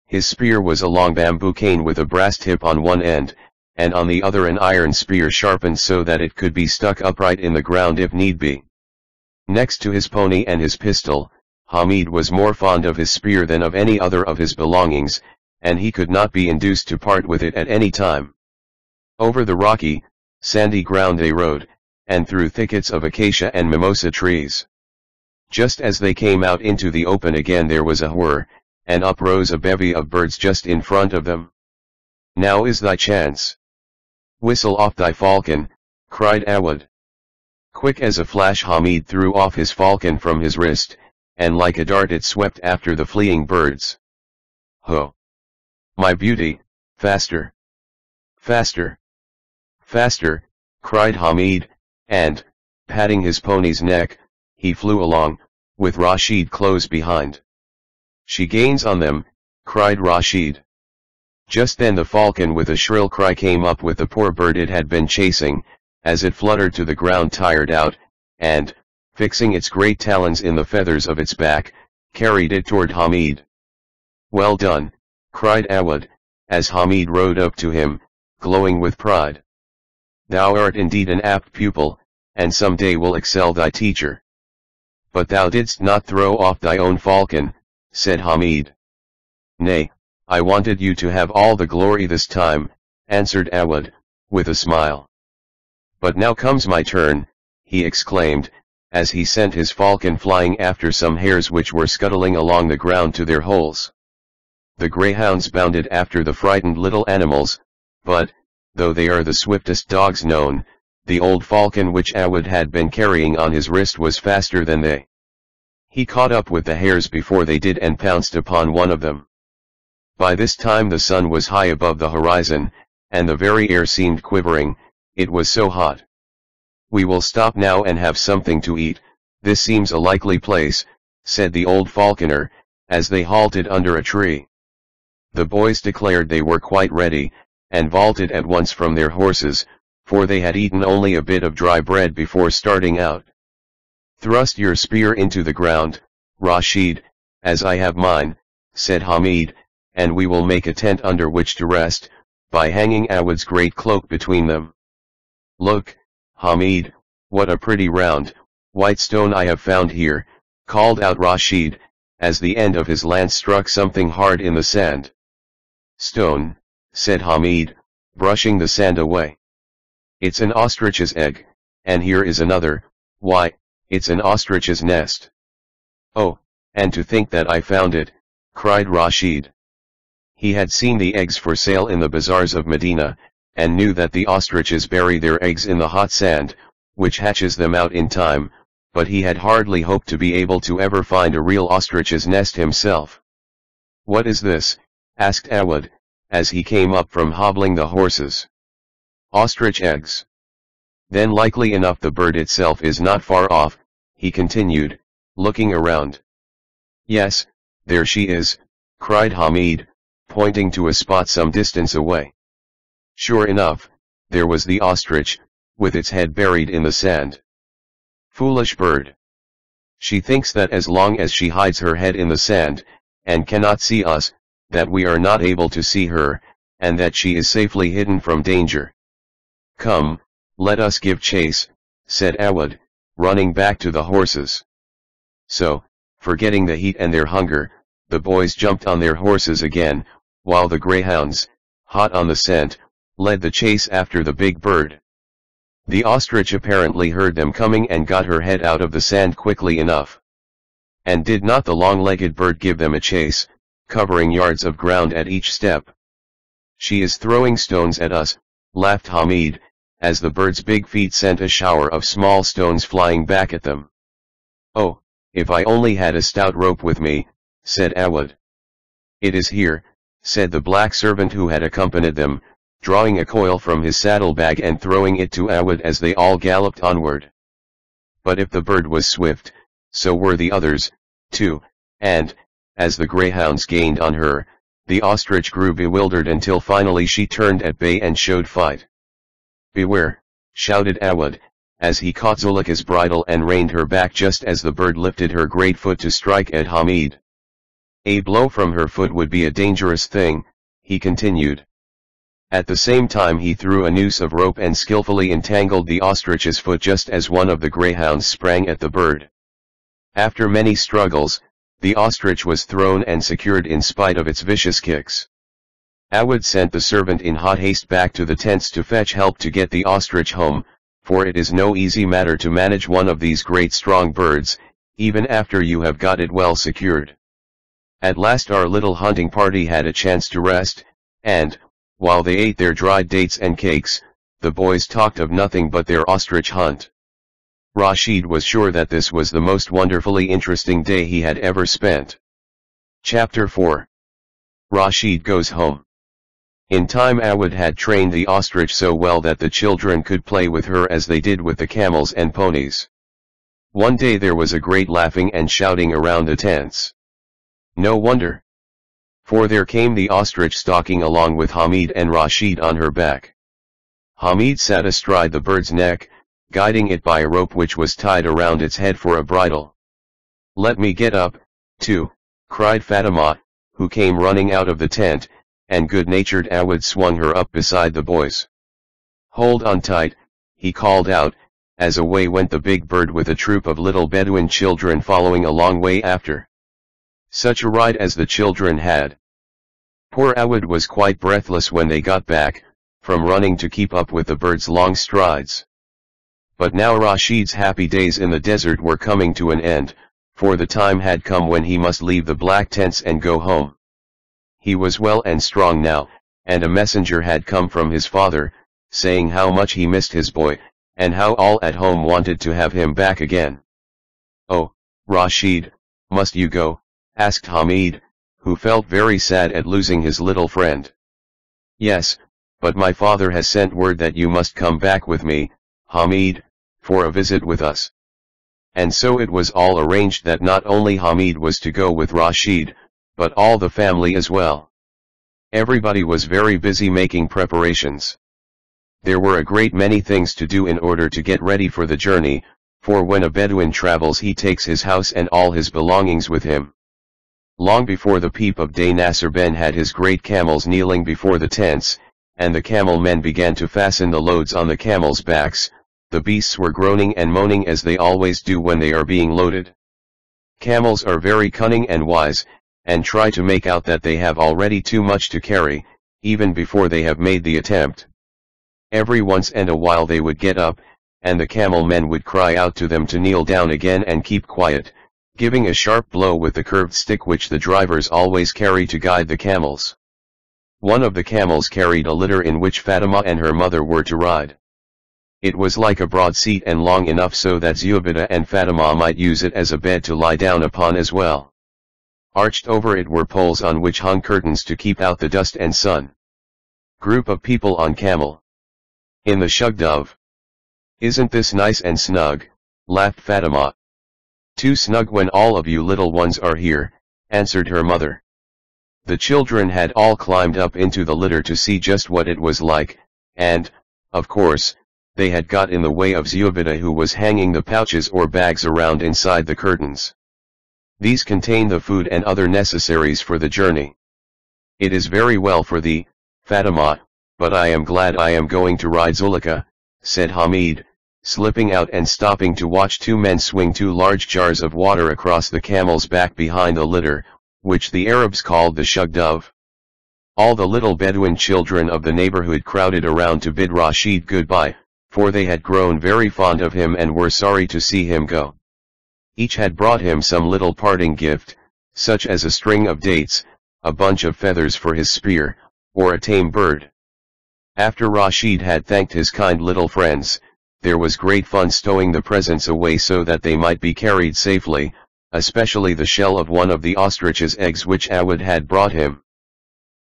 His spear was a long bamboo cane with a brass tip on one end, and on the other an iron spear sharpened so that it could be stuck upright in the ground if need be. Next to his pony and his pistol, Hamid was more fond of his spear than of any other of his belongings, and he could not be induced to part with it at any time. Over the rocky, sandy ground they rode, and through thickets of acacia and mimosa trees. Just as they came out into the open again there was a whir, and up rose a bevy of birds just in front of them. "Now is thy chance. Whistle off thy falcon," cried Awad. Quick as a flash Hamid threw off his falcon from his wrist, and like a dart it swept after the fleeing birds. "Ho! My beauty, faster! Faster! Faster!" cried Hamid, and, patting his pony's neck, he flew along, with Rashid close behind. "She gains on them," cried Rashid. Just then the falcon with a shrill cry came up with the poor bird it had been chasing, as it fluttered to the ground tired out, and, fixing its great talons in the feathers of its back, carried it toward Hamid. "Well done," cried Awad, as Hamid rode up to him, glowing with pride. "Thou art indeed an apt pupil, and some day will excel thy teacher." "But thou didst not throw off thy own falcon," said Hamid. "Nay, I wanted you to have all the glory this time," answered Awad, with a smile. "But now comes my turn," he exclaimed, as he sent his falcon flying after some hares which were scuttling along the ground to their holes. The greyhounds bounded after the frightened little animals, but, though they are the swiftest dogs known, the old falcon which Awad had been carrying on his wrist was faster than they. He caught up with the hares before they did and pounced upon one of them. By this time the sun was high above the horizon, and the very air seemed quivering, it was so hot. "We will stop now and have something to eat, this seems a likely place," said the old falconer, as they halted under a tree. The boys declared they were quite ready, and vaulted at once from their horses, for they had eaten only a bit of dry bread before starting out. "Thrust your spear into the ground, Rashid, as I have mine," said Hamid, "and we will make a tent under which to rest, by hanging Awad's great cloak between them. Look, Hamid, what a pretty round, white stone I have found here," called out Rashid, as the end of his lance struck something hard in the sand. "Stone," said Hamid, brushing the sand away. "It's an ostrich's egg, and here is another, why, it's an ostrich's nest." "Oh, and to think that I found it," cried Rashid. He had seen the eggs for sale in the bazaars of Medina, and knew that the ostriches bury their eggs in the hot sand, which hatches them out in time, but he had hardly hoped to be able to ever find a real ostrich's nest himself. "What is this?" asked Awad, as he came up from hobbling the horses. "Ostrich eggs. Then likely enough the bird itself is not far off," he continued, looking around. "Yes, there she is," cried Hamid, pointing to a spot some distance away. Sure enough, there was the ostrich, with its head buried in the sand. "Foolish bird. She thinks that as long as she hides her head in the sand, and cannot see us, that we are not able to see her, and that she is safely hidden from danger. Come, let us give chase," said Awad, running back to the horses. So, forgetting the heat and their hunger, the boys jumped on their horses again, while the greyhounds, hot on the scent, led the chase after the big bird. The ostrich apparently heard them coming and got her head out of the sand quickly enough. And did not the long-legged bird give them a chase, covering yards of ground at each step? "She is throwing stones at us," laughed Hamid, as the bird's big feet sent a shower of small stones flying back at them. "Oh, if I only had a stout rope with me," said Awad. "It is here," said the black servant who had accompanied them, drawing a coil from his saddlebag and throwing it to Awad as they all galloped onward. But if the bird was swift, so were the others, too, and, as the greyhounds gained on her, the ostrich grew bewildered until finally she turned at bay and showed fight. "Beware," shouted Awad, as he caught Zulika's bridle and reined her back just as the bird lifted her great foot to strike at Hamid. "A blow from her foot would be a dangerous thing," he continued. At the same time he threw a noose of rope and skillfully entangled the ostrich's foot just as one of the greyhounds sprang at the bird. After many struggles, the ostrich was thrown and secured in spite of its vicious kicks. Awad sent the servant in hot haste back to the tents to fetch help to get the ostrich home, for it is no easy matter to manage one of these great strong birds, even after you have got it well secured. At last our little hunting party had a chance to rest, and, while they ate their dried dates and cakes, the boys talked of nothing but their ostrich hunt. Rashid was sure that this was the most wonderfully interesting day he had ever spent. Chapter four. Rashid Goes Home. In time Awad had trained the ostrich so well that the children could play with her as they did with the camels and ponies. One day there was a great laughing and shouting around the tents. No wonder. For there came the ostrich stalking along with Hamid and Rashid on her back. Hamid sat astride the bird's neck, guiding it by a rope which was tied around its head for a bridle. "Let me get up, too," cried Fatima, who came running out of the tent, and good-natured Awad swung her up beside the boys. "Hold on tight," he called out, as away went the big bird with a troop of little Bedouin children following a long way after. Such a ride as the children had. Poor Awad was quite breathless when they got back, from running to keep up with the bird's long strides. But now Rashid's happy days in the desert were coming to an end, for the time had come when he must leave the black tents and go home. He was well and strong now, and a messenger had come from his father, saying how much he missed his boy, and how all at home wanted to have him back again. "Oh, Rashid, must you go?" asked Hamid, who felt very sad at losing his little friend. "Yes, but my father has sent word that you must come back with me, Hamid, for a visit with us." And so it was all arranged that not only Hamid was to go with Rashid, but all the family as well. Everybody was very busy making preparations. There were a great many things to do in order to get ready for the journey, for when a Bedouin travels he takes his house and all his belongings with him. Long before the peep of day Nasser Ben had his great camels kneeling before the tents, and the camel men began to fasten the loads on the camels' backs. The beasts were groaning and moaning as they always do when they are being loaded. Camels are very cunning and wise, and try to make out that they have already too much to carry, even before they have made the attempt. Every once and a while they would get up, and the camel men would cry out to them to kneel down again and keep quiet, giving a sharp blow with the curved stick which the drivers always carry to guide the camels. One of the camels carried a litter in which Fatima and her mother were to ride. It was like a broad seat and long enough so that Ziyabida and Fatima might use it as a bed to lie down upon as well. Arched over it were poles on which hung curtains to keep out the dust and sun. Group of people on camel. In the shugdov. "Isn't this nice and snug?" laughed Fatima. "Too snug when all of you little ones are here," answered her mother. The children had all climbed up into the litter to see just what it was like, and, of course, they had got in the way of Ziyabida, who was hanging the pouches or bags around inside the curtains. These contain the food and other necessaries for the journey. "It is very well for thee, Fatima, but I am glad I am going to ride Zulika," said Hamid, slipping out and stopping to watch two men swing two large jars of water across the camel's back behind the litter, which the Arabs called the shugdov. All the little Bedouin children of the neighborhood crowded around to bid Rashid goodbye, for they had grown very fond of him and were sorry to see him go. Each had brought him some little parting gift, such as a string of dates, a bunch of feathers for his spear, or a tame bird. After Rashid had thanked his kind little friends, there was great fun stowing the presents away so that they might be carried safely, especially the shell of one of the ostrich's eggs which Awad had brought him.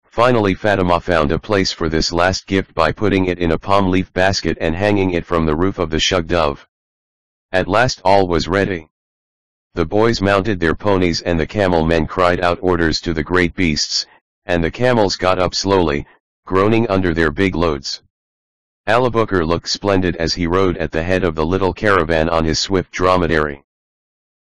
Finally Fatima found a place for this last gift by putting it in a palm leaf basket and hanging it from the roof of the shugdov. At last all was ready. The boys mounted their ponies and the camel men cried out orders to the great beasts, and the camels got up slowly, groaning under their big loads. Alibukar looked splendid as he rode at the head of the little caravan on his swift dromedary.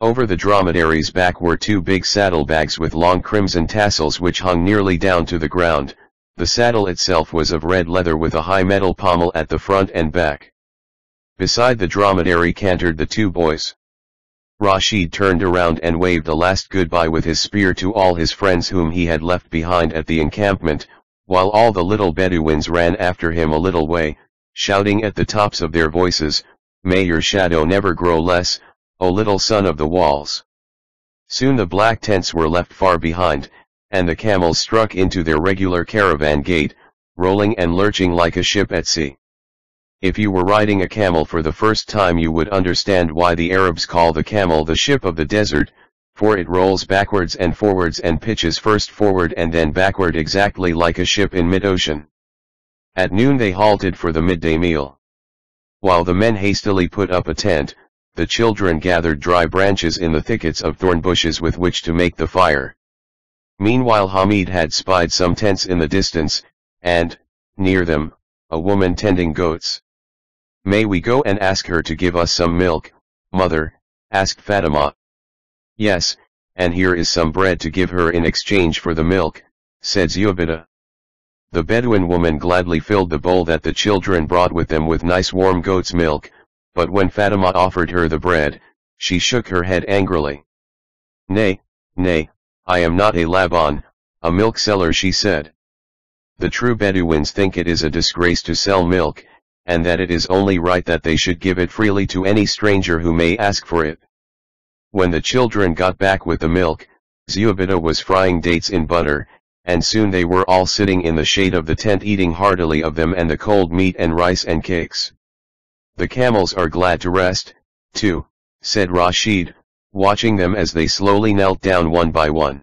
Over the dromedary's back were two big saddlebags with long crimson tassels which hung nearly down to the ground. The saddle itself was of red leather with a high metal pommel at the front and back. Beside the dromedary cantered the two boys. Rashid turned around and waved a last goodbye with his spear to all his friends whom he had left behind at the encampment, while all the little Bedouins ran after him a little way, shouting at the tops of their voices, "May your shadow never grow less, O little son of the walls." Soon the black tents were left far behind, and the camels struck into their regular caravan gait, rolling and lurching like a ship at sea. If you were riding a camel for the first time you would understand why the Arabs call the camel the ship of the desert, for it rolls backwards and forwards and pitches first forward and then backward exactly like a ship in mid-ocean. At noon they halted for the midday meal. While the men hastily put up a tent, the children gathered dry branches in the thickets of thorn bushes with which to make the fire. Meanwhile Hamid had spied some tents in the distance, and, near them, a woman tending goats. May we go and ask her to give us some milk, mother? Asked Fatima. Yes, and here is some bread to give her in exchange for the milk, said Ziyabida. The Bedouin woman gladly filled the bowl that the children brought with them with nice warm goat's milk, but when Fatima offered her the bread, she shook her head angrily. Nay, nay, I am not a Laban, a milk seller, she said. The true Bedouins think it is a disgrace to sell milk, and that it is only right that they should give it freely to any stranger who may ask for it. When the children got back with the milk, Ziyabida was frying dates in butter, and soon they were all sitting in the shade of the tent eating heartily of them and the cold meat and rice and cakes. The camels are glad to rest, too, said Rashid, watching them as they slowly knelt down one by one.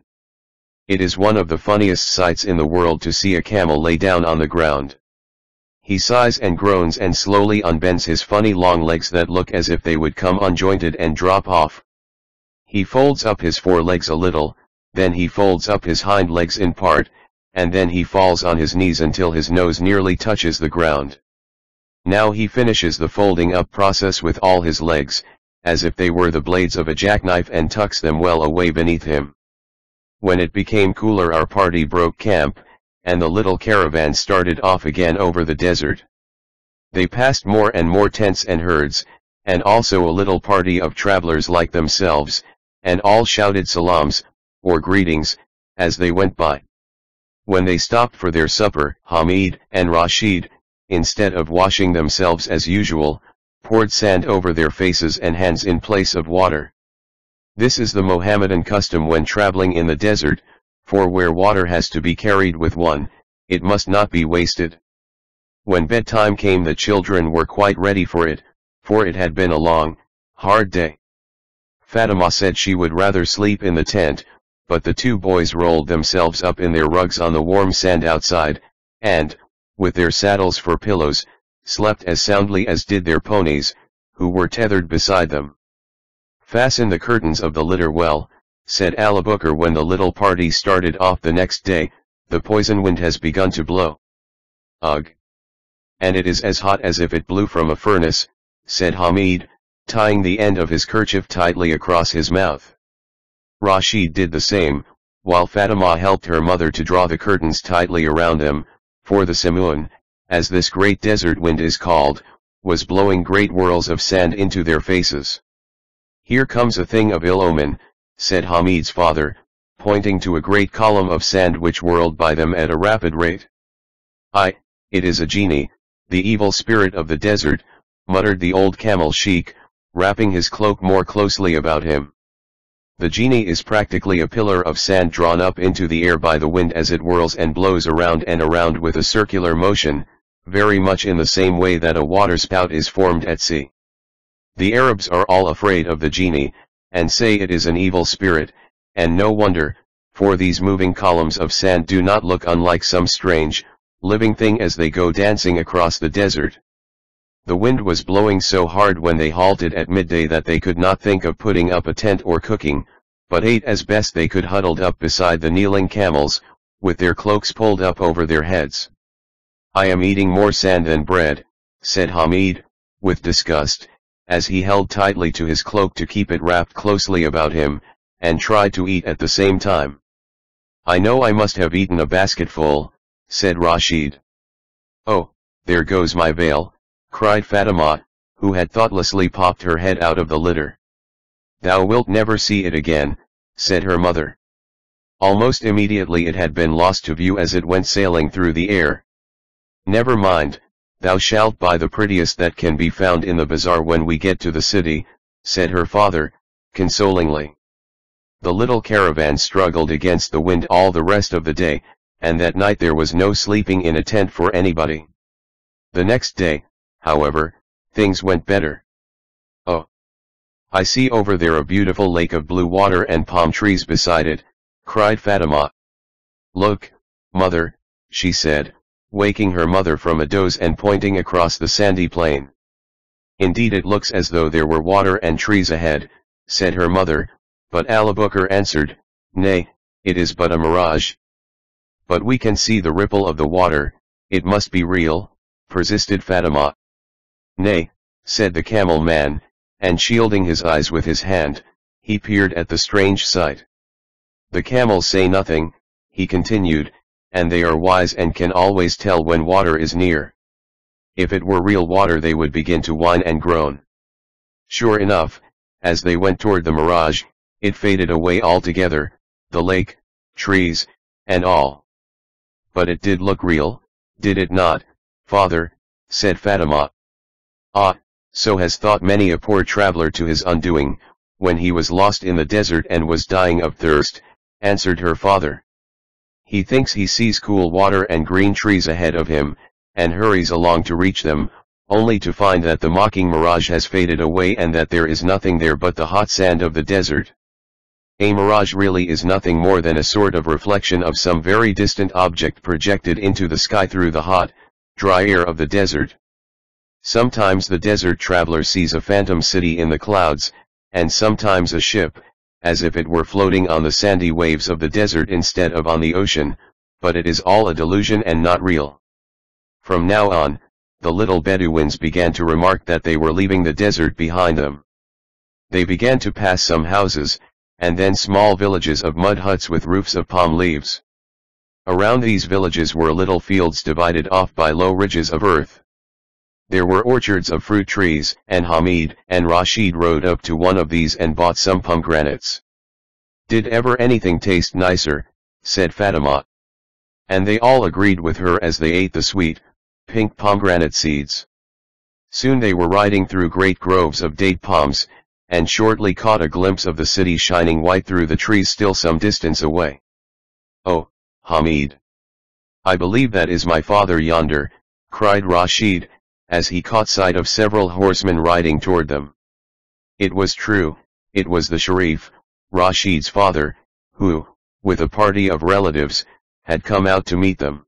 It is one of the funniest sights in the world to see a camel lay down on the ground. He sighs and groans and slowly unbends his funny long legs that look as if they would come unjointed and drop off. He folds up his forelegs a little, then he folds up his hind legs in part, and then he falls on his knees until his nose nearly touches the ground. Now he finishes the folding up process with all his legs, as if they were the blades of a jackknife, and tucks them well away beneath him. When it became cooler, our party broke camp, and the little caravan started off again over the desert. They passed more and more tents and herds, and also a little party of travelers like themselves, and all shouted salams, or greetings, as they went by. When they stopped for their supper, Hamid and Rashid, instead of washing themselves as usual, poured sand over their faces and hands in place of water. This is the Mohammedan custom when traveling in the desert, for where water has to be carried with one, it must not be wasted. When bedtime came, the children were quite ready for it, for it had been a long, hard day. Fatima said she would rather sleep in the tent, but the two boys rolled themselves up in their rugs on the warm sand outside, and, with their saddles for pillows, slept as soundly as did their ponies, who were tethered beside them. Fasten the curtains of the litter well, said Alibukar when the little party started off the next day. The poison wind has begun to blow. Ugh! And it is as hot as if it blew from a furnace, said Hamid, tying the end of his kerchief tightly across his mouth. Rashid did the same, while Fatima helped her mother to draw the curtains tightly around them, for the simoon, as this great desert wind is called, was blowing great whirls of sand into their faces. Here comes a thing of ill omen, said Hamid's father, pointing to a great column of sand which whirled by them at a rapid rate. Aye, it is a genie, the evil spirit of the desert, muttered the old camel sheik, wrapping his cloak more closely about him. The genie is practically a pillar of sand drawn up into the air by the wind as it whirls and blows around and around with a circular motion, very much in the same way that a waterspout is formed at sea. The Arabs are all afraid of the genie, and say it is an evil spirit, and no wonder, for these moving columns of sand do not look unlike some strange, living thing as they go dancing across the desert. The wind was blowing so hard when they halted at midday that they could not think of putting up a tent or cooking, but ate as best they could huddled up beside the kneeling camels, with their cloaks pulled up over their heads. I am eating more sand than bread, said Hamid, with disgust, as he held tightly to his cloak to keep it wrapped closely about him, and tried to eat at the same time. I know I must have eaten a basketful, said Rashid. Oh, there goes my veil, cried Fatima, who had thoughtlessly popped her head out of the litter. Thou wilt never see it again, said her mother. Almost immediately it had been lost to view as it went sailing through the air. Never mind, thou shalt buy the prettiest that can be found in the bazaar when we get to the city, said her father, consolingly. The little caravan struggled against the wind all the rest of the day, and that night there was no sleeping in a tent for anybody. The next day, however, things went better. Oh! I see over there a beautiful lake of blue water and palm trees beside it, cried Fatima. Look, mother, she said, waking her mother from a doze and pointing across the sandy plain. Indeed it looks as though there were water and trees ahead, said her mother, but Alibukar answered, Nay, it is but a mirage. But we can see the ripple of the water, it must be real, persisted Fatima. Nay, said the camel man, and shielding his eyes with his hand, he peered at the strange sight. The camels say nothing, he continued, and they are wise and can always tell when water is near. If it were real water they would begin to whine and groan. Sure enough, as they went toward the mirage, it faded away altogether, the lake, trees, and all. But it did look real, did it not, father, said Fatima. Ah, so has thought many a poor traveller to his undoing, when he was lost in the desert and was dying of thirst, answered her father. He thinks he sees cool water and green trees ahead of him, and hurries along to reach them, only to find that the mocking mirage has faded away and that there is nothing there but the hot sand of the desert. A mirage really is nothing more than a sort of reflection of some very distant object projected into the sky through the hot, dry air of the desert. Sometimes the desert traveler sees a phantom city in the clouds, and sometimes a ship, as if it were floating on the sandy waves of the desert instead of on the ocean, but it is all a delusion and not real. From now on, the little Bedouins began to remark that they were leaving the desert behind them. They began to pass some houses, and then small villages of mud huts with roofs of palm leaves. Around these villages were little fields divided off by low ridges of earth. There were orchards of fruit trees, and Hamid and Rashid rode up to one of these and bought some pomegranates. Did ever anything taste nicer, said Fatima. And they all agreed with her as they ate the sweet, pink pomegranate seeds. Soon they were riding through great groves of date palms, and shortly caught a glimpse of the city shining white through the trees still some distance away. Oh, Hamid! I believe that is my father yonder, cried Rashid, as he caught sight of several horsemen riding toward them. It was true, it was the Sharif, Rashid's father, who, with a party of relatives, had come out to meet them.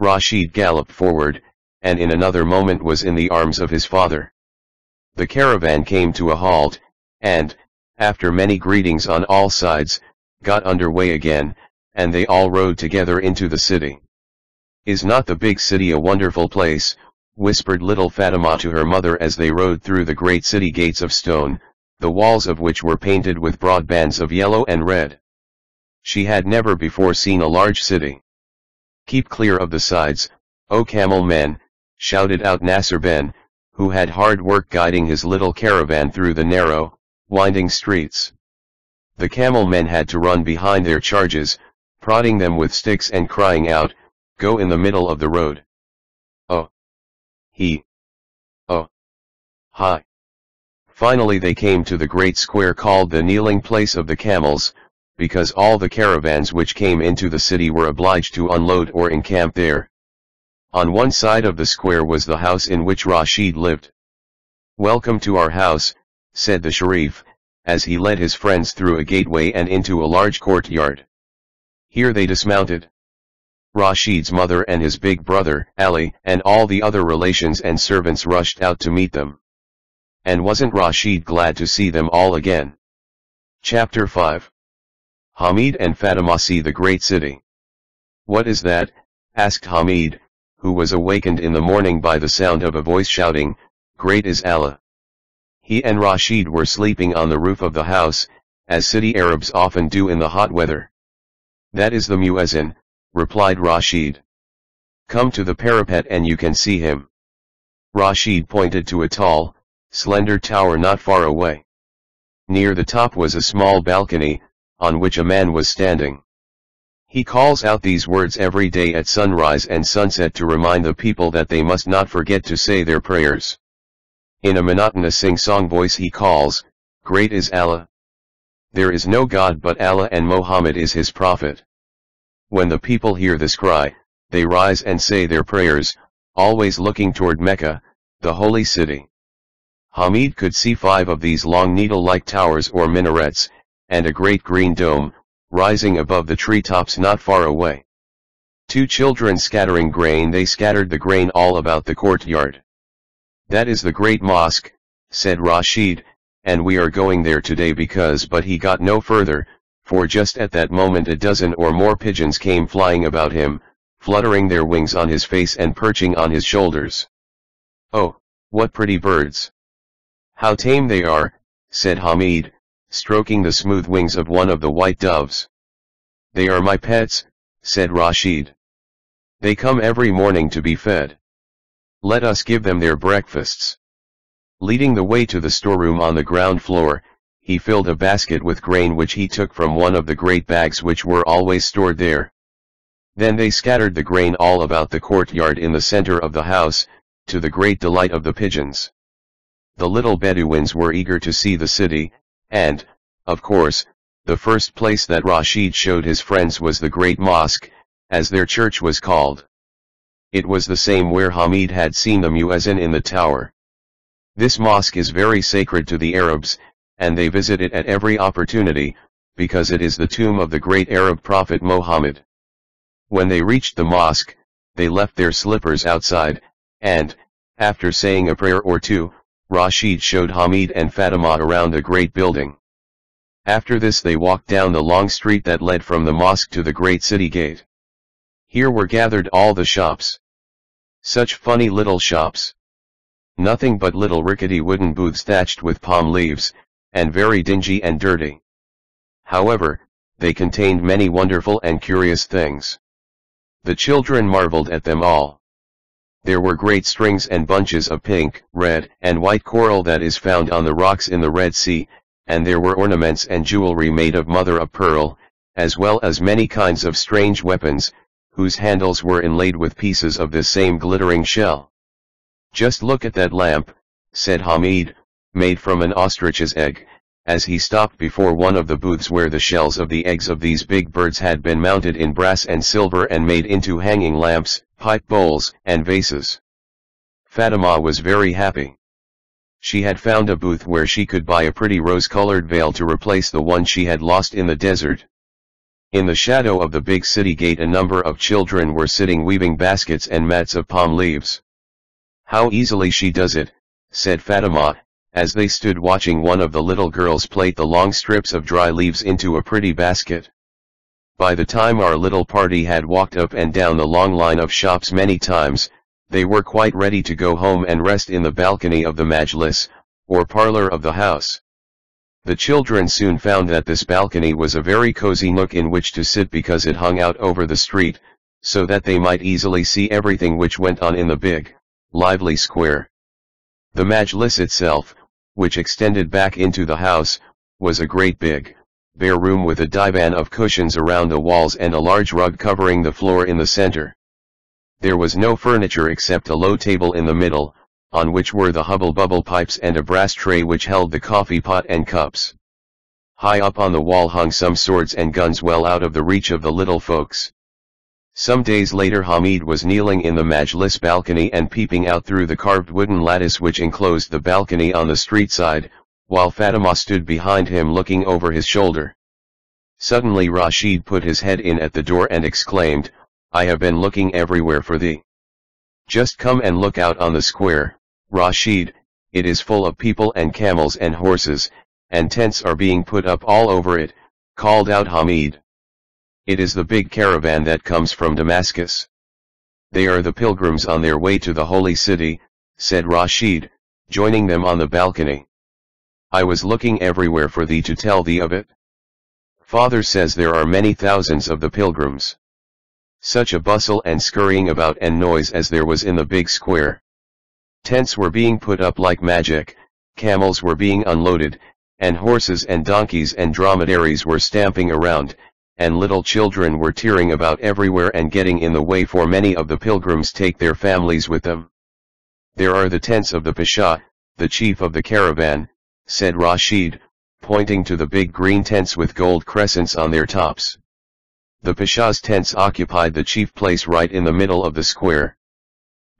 Rashid galloped forward, and in another moment was in the arms of his father. The caravan came to a halt, and, after many greetings on all sides, got underway again, and they all rode together into the city. Is not the big city a wonderful place? Whispered little Fatima to her mother as they rode through the great city gates of stone, the walls of which were painted with broad bands of yellow and red. She had never before seen a large city. Keep clear of the sides, O camel men, shouted out Nasser Ben, who had hard work guiding his little caravan through the narrow, winding streets. The camel men had to run behind their charges, prodding them with sticks and crying out, "Go in the middle of the road." Oh. He. Oh. Hi. Finally they came to the great square called the kneeling place of the camels, because all the caravans which came into the city were obliged to unload or encamp there. On one side of the square was the house in which Rashid lived. Welcome to our house, said the Sharif, as he led his friends through a gateway and into a large courtyard. Here they dismounted. Rashid's mother and his big brother, Ali, and all the other relations and servants rushed out to meet them. And wasn't Rashid glad to see them all again? Chapter five. Hamid and Fatima see the great city. What is that? Asked Hamid, who was awakened in the morning by the sound of a voice shouting, Great is Allah. He and Rashid were sleeping on the roof of the house, as city Arabs often do in the hot weather. That is the muezzin, replied Rashid. Come to the parapet and you can see him. Rashid pointed to a tall, slender tower not far away. Near the top was a small balcony, on which a man was standing. He calls out these words every day at sunrise and sunset to remind the people that they must not forget to say their prayers. In a monotonous sing-song voice he calls, Great is Allah. There is no God but Allah and Muhammad is his prophet. When the people hear this cry, they rise and say their prayers, always looking toward Mecca, the holy city. Hamid could see five of these long needle-like towers or minarets, and a great green dome, rising above the treetops not far away. Two children scattering grain, they scattered the grain all about the courtyard. That is the great mosque, said Rashid, and we are going there today because but he got no further, for just at that moment a dozen or more pigeons came flying about him, fluttering their wings on his face and perching on his shoulders. Oh, What pretty birds! How tame they are, said Hamid, stroking the smooth wings of one of the white doves. They are my pets, said Rashid. They come every morning to be fed. Let us give them their breakfasts. Leading the way to the storeroom on the ground floor, he filled a basket with grain which he took from one of the great bags which were always stored there. Then they scattered the grain all about the courtyard in the center of the house, to the great delight of the pigeons. The little Bedouins were eager to see the city, and, of course, the first place that Rashid showed his friends was the great mosque, as their church was called. It was the same where Hamid had seen the muezzin in the tower. This mosque is very sacred to the Arabs, and they visit it at every opportunity, because it is the tomb of the great Arab prophet Muhammad. When they reached the mosque, they left their slippers outside, and, after saying a prayer or two, Rashid showed Hamid and Fatima around the great building. After this they walked down the long street that led from the mosque to the great city gate. Here were gathered all the shops. Such funny little shops. Nothing but little rickety wooden booths thatched with palm leaves, and very dingy and dirty. However, they contained many wonderful and curious things. The children marveled at them all. There were great strings and bunches of pink, red, and white coral that is found on the rocks in the Red Sea, and there were ornaments and jewelry made of mother-of-pearl, as well as many kinds of strange weapons, whose handles were inlaid with pieces of this same glittering shell. "Just look at that lamp," said Hamid, made from an ostrich's egg, as he stopped before one of the booths where the shells of the eggs of these big birds had been mounted in brass and silver and made into hanging lamps, pipe bowls, and vases. Fatima was very happy. She had found a booth where she could buy a pretty rose-colored veil to replace the one she had lost in the desert. In the shadow of the big city gate a number of children were sitting weaving baskets and mats of palm leaves. "How easily she does it," said Fatima, as they stood watching one of the little girls plait the long strips of dry leaves into a pretty basket. By the time our little party had walked up and down the long line of shops many times, they were quite ready to go home and rest in the balcony of the Majlis, or parlor of the house. The children soon found that this balcony was a very cozy nook in which to sit because it hung out over the street, so that they might easily see everything which went on in the big, lively square. The Majlis itself, which extended back into the house, was a great big, bare room with a divan of cushions around the walls and a large rug covering the floor in the center. There was no furniture except a low table in the middle, on which were the hubble-bubble pipes and a brass tray which held the coffee pot and cups. High up on the wall hung some swords and guns well out of the reach of the little folks. Some days later Hamid was kneeling in the Majlis balcony and peeping out through the carved wooden lattice which enclosed the balcony on the street side, while Fatima stood behind him looking over his shoulder. Suddenly Rashid put his head in at the door and exclaimed, "I have been looking everywhere for thee. Just come and look out on the square, Rashid, it is full of people and camels and horses, and tents are being put up all over it," called out Hamid. "It is the big caravan that comes from Damascus. They are the pilgrims on their way to the holy city," said Rashid, joining them on the balcony. "I was looking everywhere for thee to tell thee of it. Father says there are many thousands of the pilgrims." Such a bustle and scurrying about and noise as there was in the big square. Tents were being put up like magic, camels were being unloaded, and horses and donkeys and dromedaries were stamping around, and little children were tearing about everywhere and getting in the way, for many of the pilgrims take their families with them. "There are the tents of the Pasha, the chief of the caravan," said Rashid, pointing to the big green tents with gold crescents on their tops. The Pasha's tents occupied the chief place right in the middle of the square.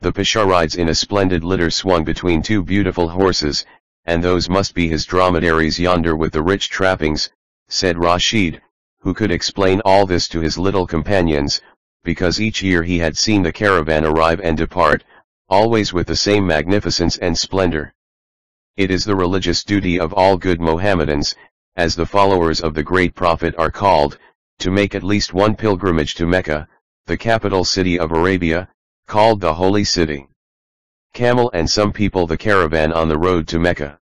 The Pasha rides in a splendid litter swung between two beautiful horses, and those must be his dromedaries yonder with the rich trappings, said Rashid, who could explain all this to his little companions, because each year he had seen the caravan arrive and depart, always with the same magnificence and splendor. It is the religious duty of all good Mohammedans, as the followers of the great prophet are called, to make at least one pilgrimage to Mecca, the capital city of Arabia, called the Holy City. camel and some people the caravan on the road to Mecca.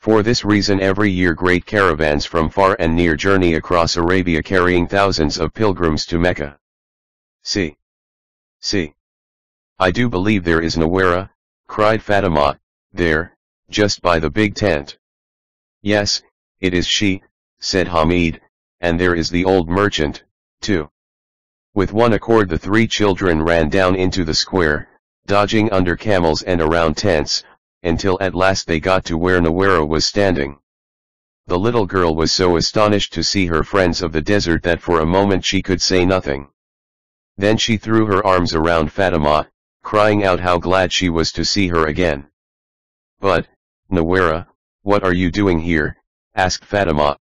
For this reason every year great caravans from far and near journey across Arabia carrying thousands of pilgrims to Mecca. See. See. I do believe there is Nawara, cried Fatima, there, just by the big tent. Yes, it is she, said Hamid, and there is the old merchant, too. With one accord the three children ran down into the square, dodging under camels and around tents, until at last they got to where Nawara was standing. The little girl was so astonished to see her friends of the desert that for a moment she could say nothing. Then she threw her arms around Fatima, crying out how glad she was to see her again. But, Nawara, what are you doing here? Asked Fatima.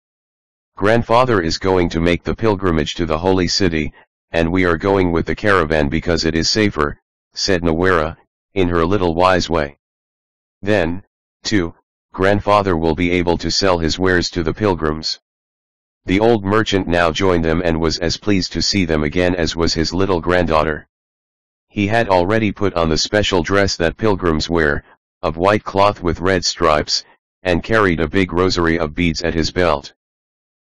Grandfather is going to make the pilgrimage to the holy city, and we are going with the caravan because it is safer, said Nawara, in her little wise way. Then, too, grandfather will be able to sell his wares to the pilgrims. The old merchant now joined them and was as pleased to see them again as was his little granddaughter. He had already put on the special dress that pilgrims wear, of white cloth with red stripes, and carried a big rosary of beads at his belt.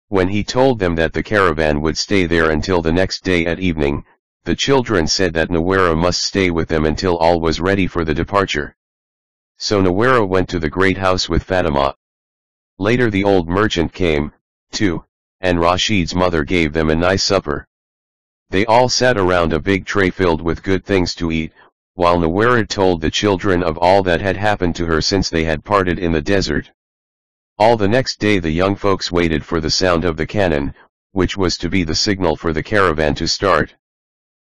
When he told them that the caravan would stay there until the next day at evening, the children said that Nawara must stay with them until all was ready for the departure. So Nawara went to the great house with Fatima. Later the old merchant came, too, and Rashid's mother gave them a nice supper. They all sat around a big tray filled with good things to eat, while Nawara told the children of all that had happened to her since they had parted in the desert. All the next day the young folks waited for the sound of the cannon, which was to be the signal for the caravan to start.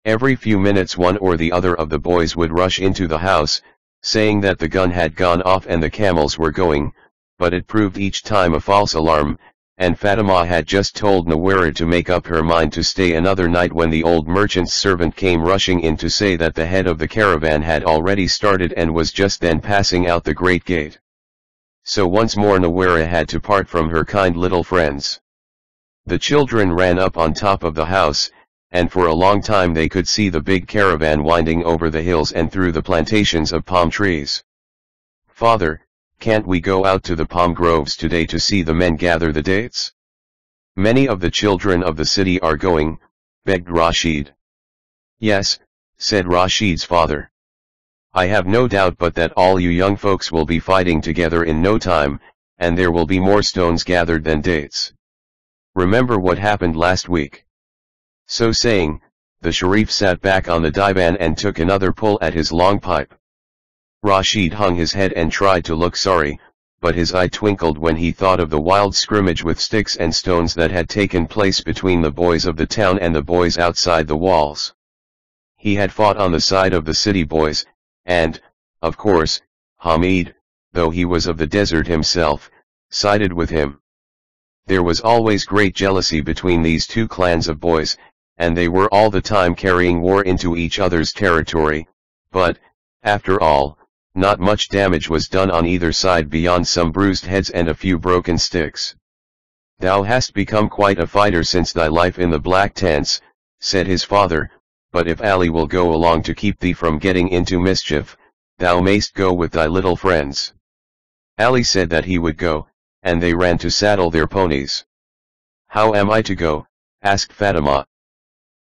Every few minutes one or the other of the boys would rush into the house, saying that the gun had gone off and the camels were going, but it proved each time a false alarm, and Fatima had just told Nawara to make up her mind to stay another night when the old merchant's servant came rushing in to say that the head of the caravan had already started and was just then passing out the great gate. So once more Nawara had to part from her kind little friends. The children ran up on top of the house, and for a long time they could see the big caravan winding over the hills and through the plantations of palm trees. Father, can't we go out to the palm groves today to see the men gather the dates? Many of the children of the city are going, begged Rashid. Yes, said Rashid's father. I have no doubt but that all you young folks will be fighting together in no time, and there will be more stones gathered than dates. Remember what happened last week. So saying, the Sharif sat back on the divan and took another pull at his long pipe. Rashid hung his head and tried to look sorry, but his eye twinkled when he thought of the wild scrimmage with sticks and stones that had taken place between the boys of the town and the boys outside the walls. He had fought on the side of the city boys, and, of course, Hamid, though he was of the desert himself, sided with him. There was always great jealousy between these two clans of boys, and they were all the time carrying war into each other's territory, but, after all, not much damage was done on either side beyond some bruised heads and a few broken sticks. Thou hast become quite a fighter since thy life in the black tents, said his father, but if Ali will go along to keep thee from getting into mischief, thou mayst go with thy little friends. Ali said that he would go, and they ran to saddle their ponies. How am I to go? Asked Fatima.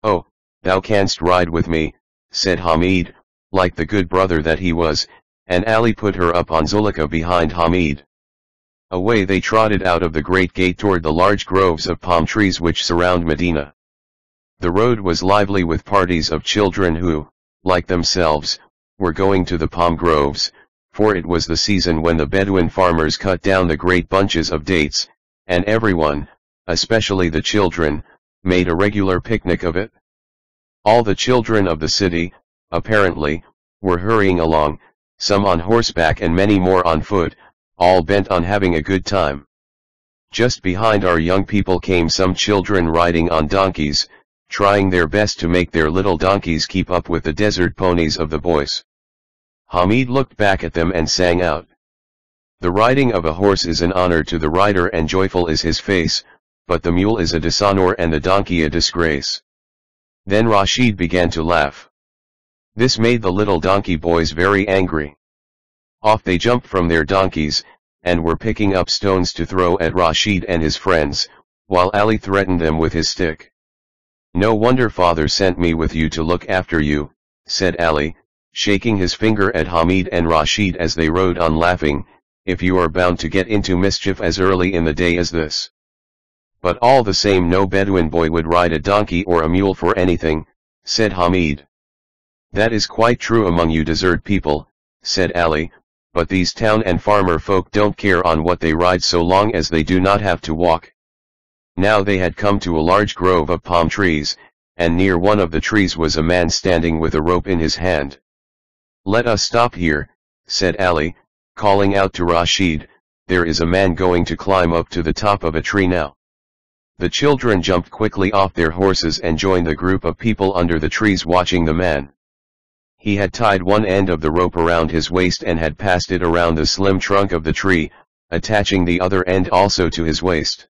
Oh, thou canst ride with me, said Hamid, like the good brother that he was, and Ali put her up on Zulika behind Hamid. Away they trotted out of the great gate toward the large groves of palm trees which surround Medina. The road was lively with parties of children who, like themselves, were going to the palm groves, for it was the season when the Bedouin farmers cut down the great bunches of dates, and everyone, especially the children, made a regular picnic of it. All the children of the city, apparently, were hurrying along, some on horseback and many more on foot, all bent on having a good time. Just behind our young people came some children riding on donkeys, trying their best to make their little donkeys keep up with the desert ponies of the boys. Hamid looked back at them and sang out. The riding of a horse is an honor to the rider and joyful is his face, but the mule is a dishonor and the donkey a disgrace. Then Rashid began to laugh. This made the little donkey boys very angry. Off they jumped from their donkeys, and were picking up stones to throw at Rashid and his friends, while Ali threatened them with his stick. "No wonder father sent me with you to look after you," said Ali, shaking his finger at Hamid and Rashid as they rode on laughing, "if you are bound to get into mischief as early in the day as this." "But all the same, no Bedouin boy would ride a donkey or a mule for anything," said Hamid. "That is quite true among you desert people," said Ali, "but these town and farmer folk don't care on what they ride so long as they do not have to walk." Now they had come to a large grove of palm trees, and near one of the trees was a man standing with a rope in his hand. "Let us stop here," said Ali, calling out to Rashid, "there is a man going to climb up to the top of a tree now." The children jumped quickly off their horses and joined the group of people under the trees watching the man. He had tied one end of the rope around his waist and had passed it around the slim trunk of the tree, attaching the other end also to his waist.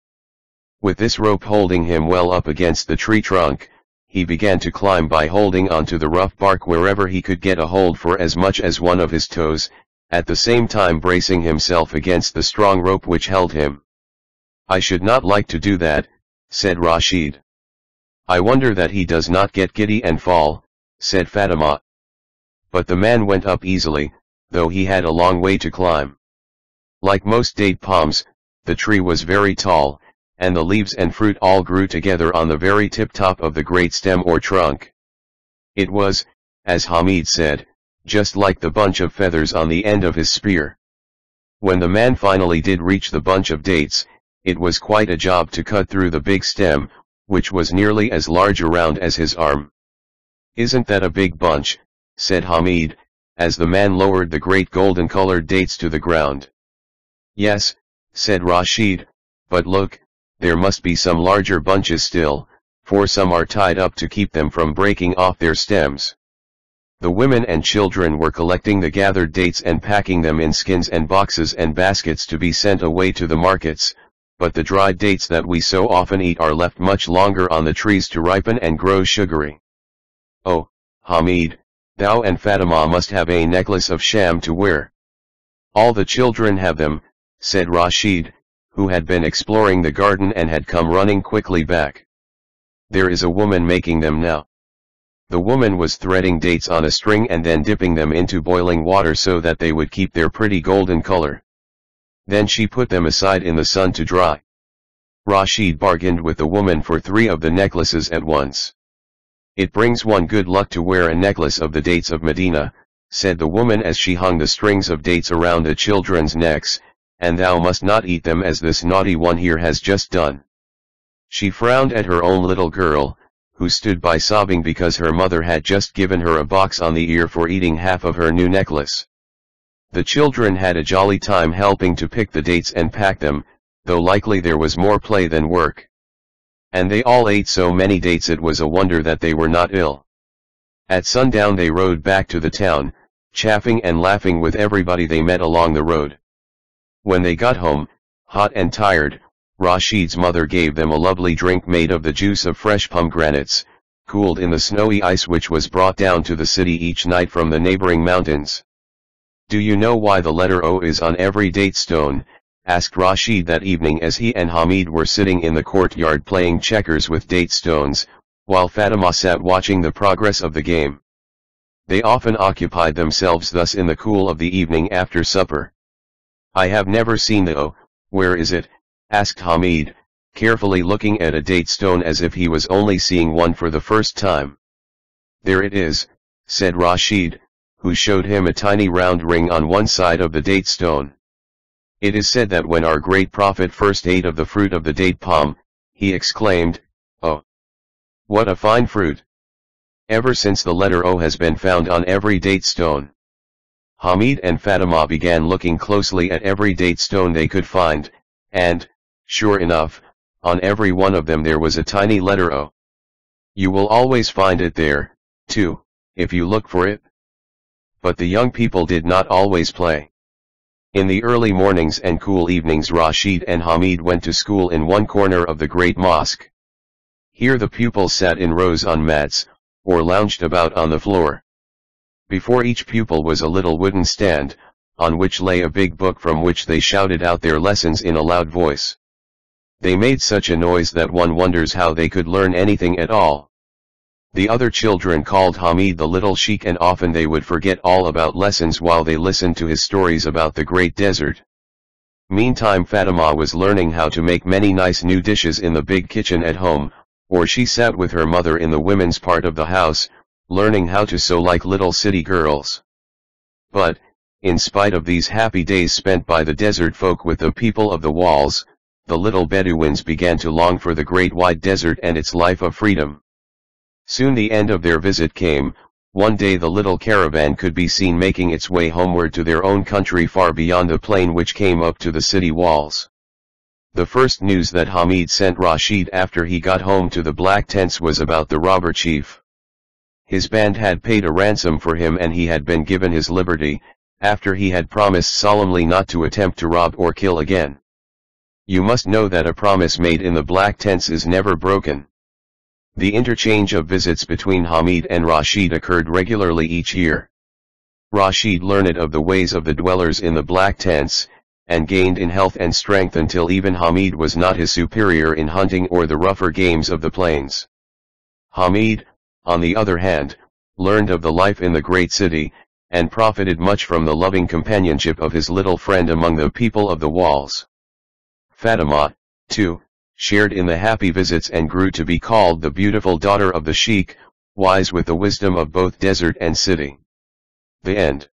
With this rope holding him well up against the tree trunk, he began to climb by holding onto the rough bark wherever he could get a hold for as much as one of his toes, at the same time bracing himself against the strong rope which held him. "I should not like to do that," said Rashid. "I wonder that he does not get giddy and fall," said Fatima. But the man went up easily, though he had a long way to climb. Like most date palms, the tree was very tall, and the leaves and fruit all grew together on the very tip-top of the great stem or trunk. It was, as Hamid said, just like the bunch of feathers on the end of his spear. When the man finally did reach the bunch of dates, it was quite a job to cut through the big stem, which was nearly as large around as his arm. "Isn't that a big bunch?" said Hamid, as the man lowered the great golden-colored dates to the ground. "Yes," said Rashid, "but look, there must be some larger bunches still, for some are tied up to keep them from breaking off their stems." The women and children were collecting the gathered dates and packing them in skins and boxes and baskets to be sent away to the markets, but the dried dates that we so often eat are left much longer on the trees to ripen and grow sugary. "Oh, Hamid, thou and Fatima must have a necklace of sham to wear. All the children have them," said Rashid, who had been exploring the garden and had come running quickly back. "There is a woman making them now." The woman was threading dates on a string and then dipping them into boiling water so that they would keep their pretty golden color. Then she put them aside in the sun to dry. Rashid bargained with the woman for three of the necklaces at once. "It brings one good luck to wear a necklace of the dates of Medina," said the woman as she hung the strings of dates around the children's necks, "and thou must not eat them as this naughty one here has just done." She frowned at her own little girl, who stood by sobbing because her mother had just given her a box on the ear for eating half of her new necklace. The children had a jolly time helping to pick the dates and pack them, though likely there was more play than work. And they all ate so many dates it was a wonder that they were not ill. At sundown they rode back to the town, chaffing and laughing with everybody they met along the road. When they got home, hot and tired, Rashid's mother gave them a lovely drink made of the juice of fresh pomegranates, cooled in the snowy ice which was brought down to the city each night from the neighboring mountains. "Do you know why the letter O is on every date stone?" asked Rashid that evening as he and Hamid were sitting in the courtyard playing checkers with date stones, while Fatima sat watching the progress of the game. They often occupied themselves thus in the cool of the evening after supper. "I have never seen the O, where is it?" asked Hamid, carefully looking at a date stone as if he was only seeing one for the first time. "There it is," said Rashid, who showed him a tiny round ring on one side of the date stone. "It is said that when our great prophet first ate of the fruit of the date palm, he exclaimed, 'Oh, what a fine fruit!' Ever since the letter O has been found on every date stone." Hamid and Fatima began looking closely at every date stone they could find, and, sure enough, on every one of them there was a tiny letter O. "You will always find it there, too, if you look for it." But the young people did not always play. In the early mornings and cool evenings Rashid and Hamid went to school in one corner of the great mosque. Here the pupils sat in rows on mats, or lounged about on the floor. Before each pupil was a little wooden stand, on which lay a big book from which they shouted out their lessons in a loud voice. They made such a noise that one wonders how they could learn anything at all. The other children called Hamid the little sheikh, and often they would forget all about lessons while they listened to his stories about the great desert. Meantime Fatima was learning how to make many nice new dishes in the big kitchen at home, or she sat with her mother in the women's part of the house, learning how to sew like little city girls. But, in spite of these happy days spent by the desert folk with the people of the walls, the little Bedouins began to long for the great wide desert and its life of freedom. Soon the end of their visit came. One day the little caravan could be seen making its way homeward to their own country far beyond the plain which came up to the city walls. The first news that Hamid sent Rashid after he got home to the black tents was about the robber chief. His band had paid a ransom for him and he had been given his liberty, after he had promised solemnly not to attempt to rob or kill again. You must know that a promise made in the black tents is never broken. The interchange of visits between Hamid and Rashid occurred regularly each year. Rashid learned of the ways of the dwellers in the black tents, and gained in health and strength until even Hamid was not his superior in hunting or the rougher games of the plains. Hamid, on the other hand, learned of the life in the great city, and profited much from the loving companionship of his little friend among the people of the walls. Fatima, too, shared in the happy visits and grew to be called the beautiful daughter of the sheikh, wise with the wisdom of both desert and city. The end.